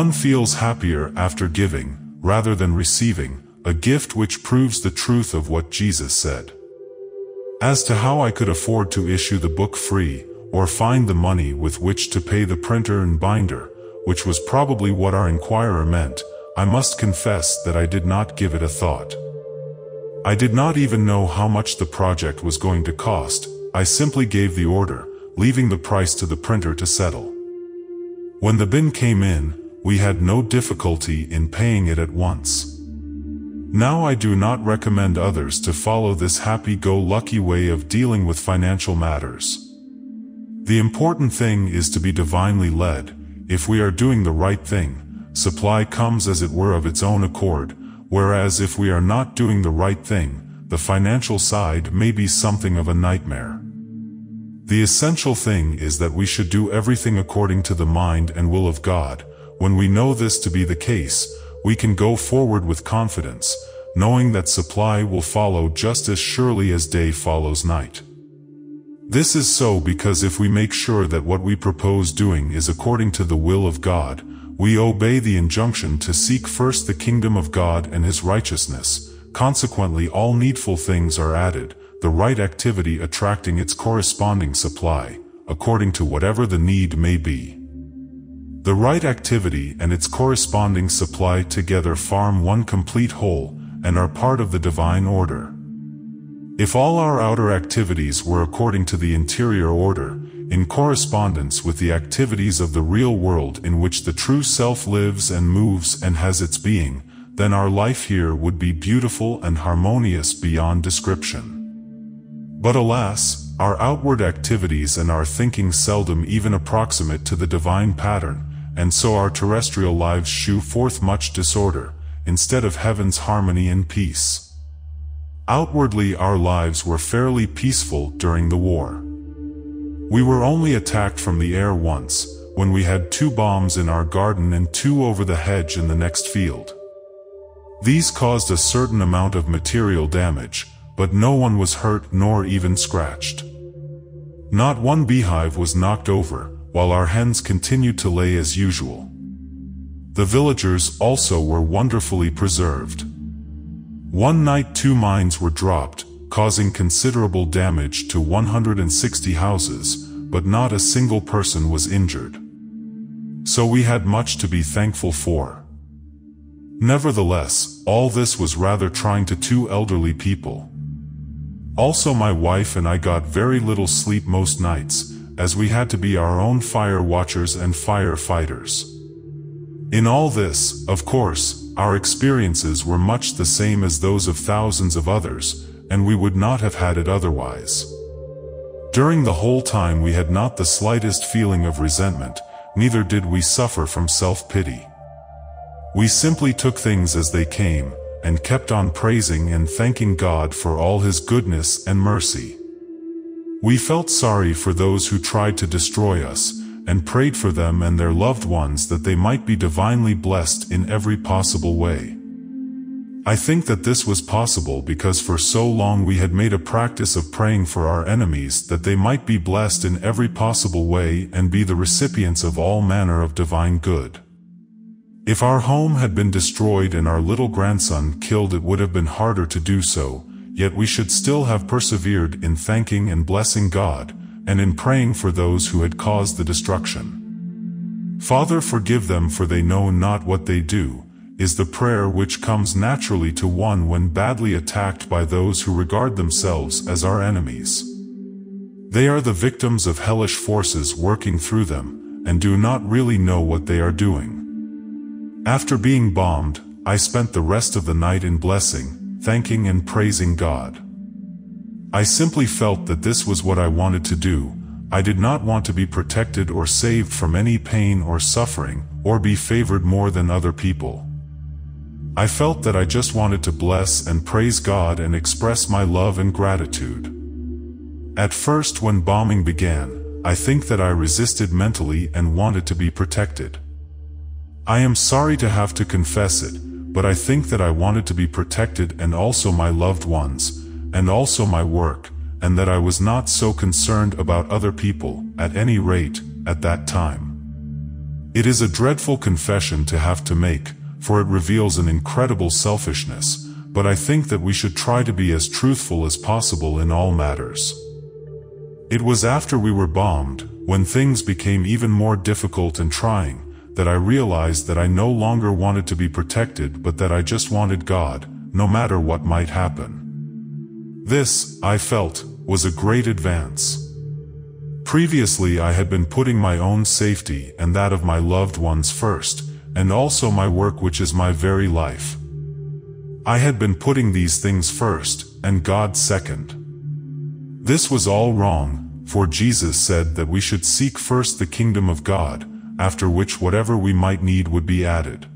One feels happier after giving, rather than receiving, a gift which proves the truth of what Jesus said. As to how I could afford to issue the book free, or find the money with which to pay the printer and binder, which was probably what our inquirer meant, I must confess that I did not give it a thought. I did not even know how much the project was going to cost. I simply gave the order, leaving the price to the printer to settle. When the bin came in, we had no difficulty in paying it at once. Now I do not recommend others to follow this happy-go-lucky way of dealing with financial matters. The important thing is to be divinely led. If we are doing the right thing, supply comes as it were of its own accord, whereas if we are not doing the right thing, the financial side may be something of a nightmare. The essential thing is that we should do everything according to the mind and will of God. When we know this to be the case, we can go forward with confidence, knowing that supply will follow just as surely as day follows night. This is so because if we make sure that what we propose doing is according to the will of God, we obey the injunction to seek first the kingdom of God and his righteousness. Consequently, all needful things are added, the right activity attracting its corresponding supply, according to whatever the need may be. The right activity and its corresponding supply together form one complete whole, and are part of the divine order. If all our outer activities were according to the interior order, in correspondence with the activities of the real world in which the true self lives and moves and has its being, then our life here would be beautiful and harmonious beyond description. But alas, our outward activities and our thinking seldom even approximate to the divine pattern, and so our terrestrial lives shew forth much disorder, instead of heaven's harmony and peace. Outwardly, our lives were fairly peaceful during the war. We were only attacked from the air once, when we had two bombs in our garden and two over the hedge in the next field. These caused a certain amount of material damage, but no one was hurt nor even scratched. Not one beehive was knocked over, while our hens continued to lay as usual. The villagers also were wonderfully preserved. One night two mines were dropped, causing considerable damage to one hundred sixty houses, but not a single person was injured. So we had much to be thankful for. Nevertheless, all this was rather trying to two elderly people. Also, my wife and I got very little sleep most nights, as we had to be our own fire watchers and firefighters. In all this, of course, our experiences were much the same as those of thousands of others, and we would not have had it otherwise. During the whole time we had not the slightest feeling of resentment, neither did we suffer from self-pity. We simply took things as they came, and kept on praising and thanking God for all his goodness and mercy. We felt sorry for those who tried to destroy us, and prayed for them and their loved ones that they might be divinely blessed in every possible way. I think that this was possible because for so long we had made a practice of praying for our enemies that they might be blessed in every possible way and be the recipients of all manner of divine good. If our home had been destroyed and our little grandson killed, it would have been harder to do so, yet we should still have persevered in thanking and blessing God, and in praying for those who had caused the destruction. "Father, forgive them, for they know not what they do," is the prayer which comes naturally to one when badly attacked by those who regard themselves as our enemies. They are the victims of hellish forces working through them, and do not really know what they are doing. After being bombed, I spent the rest of the night in blessing, thanking and praising God. I simply felt that this was what I wanted to do. I did not want to be protected or saved from any pain or suffering, or be favored more than other people. I felt that I just wanted to bless and praise God and express my love and gratitude. At first, when bombing began, I think that I resisted mentally and wanted to be protected. I am sorry to have to confess it, but I think that I wanted to be protected, and also my loved ones, and also my work, and that I was not so concerned about other people, at any rate, at that time. It is a dreadful confession to have to make, for it reveals an incredible selfishness, but I think that we should try to be as truthful as possible in all matters. It was after we were bombed, when things became even more difficult and trying, that I realized that I no longer wanted to be protected, but that I just wanted God, no matter what might happen. This, I felt, was a great advance. Previously, I had been putting my own safety and that of my loved ones first, and also my work, which is my very life. I had been putting these things first, and God second. This was all wrong, for Jesus said that we should seek first the kingdom of God, after which whatever we might need would be added.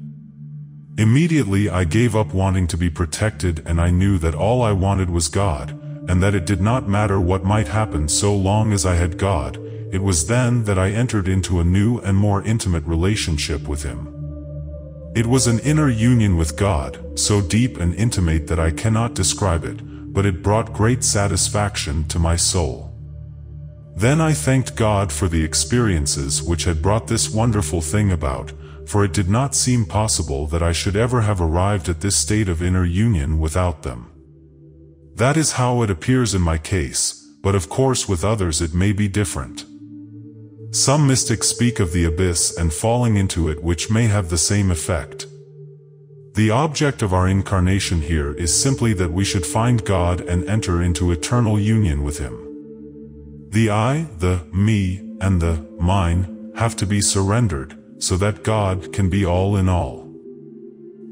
Immediately I gave up wanting to be protected, and I knew that all I wanted was God, and that it did not matter what might happen so long as I had God. It was then that I entered into a new and more intimate relationship with Him. It was an inner union with God, so deep and intimate that I cannot describe it, but it brought great satisfaction to my soul. Then I thanked God for the experiences which had brought this wonderful thing about, for it did not seem possible that I should ever have arrived at this state of inner union without them. That is how it appears in my case, but of course with others it may be different. Some mystics speak of the abyss and falling into it, which may have the same effect. The object of our incarnation here is simply that we should find God and enter into eternal union with Him. The I, the me, and the mine have to be surrendered, so that God can be all in all.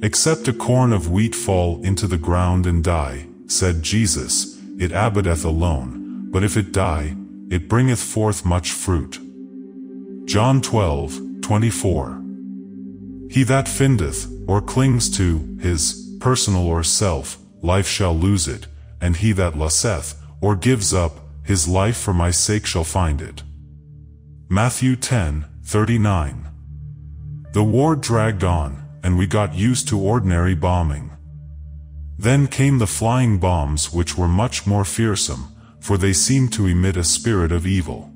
Except a corn of wheat fall into the ground and die, said Jesus, it abideth alone, but if it die, it bringeth forth much fruit. John twelve twenty-four. He that findeth, or clings to, his personal or self life shall lose it, and he that lusteth, or gives up, his life for my sake shall find it. Matthew ten thirty-nine. The war dragged on, and we got used to ordinary bombing. Then came the flying bombs, which were much more fearsome, for they seemed to emit a spirit of evil.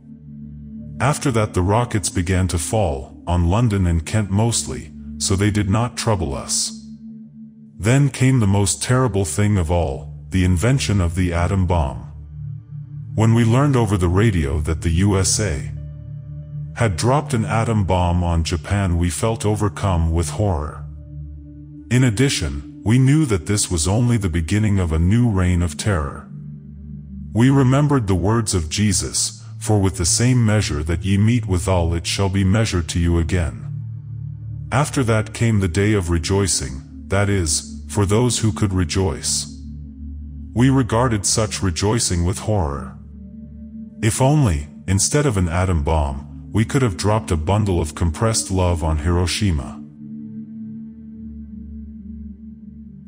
After that the rockets began to fall, on London and Kent mostly, so they did not trouble us. Then came the most terrible thing of all, the invention of the atom bomb. When we learned over the radio that the U S A had dropped an atom bomb on Japan, we felt overcome with horror. In addition, we knew that this was only the beginning of a new reign of terror. We remembered the words of Jesus, for with the same measure that ye meet withal it shall be measured to you again. After that came the day of rejoicing, that is, for those who could rejoice. We regarded such rejoicing with horror. If only, instead of an atom bomb, we could have dropped a bundle of compressed love on Hiroshima.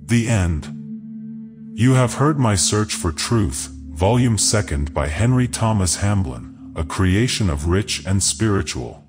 The End. You have heard my search for truth, Volume Second by Henry Thomas Hamblin, a creation of Rich and Spiritual.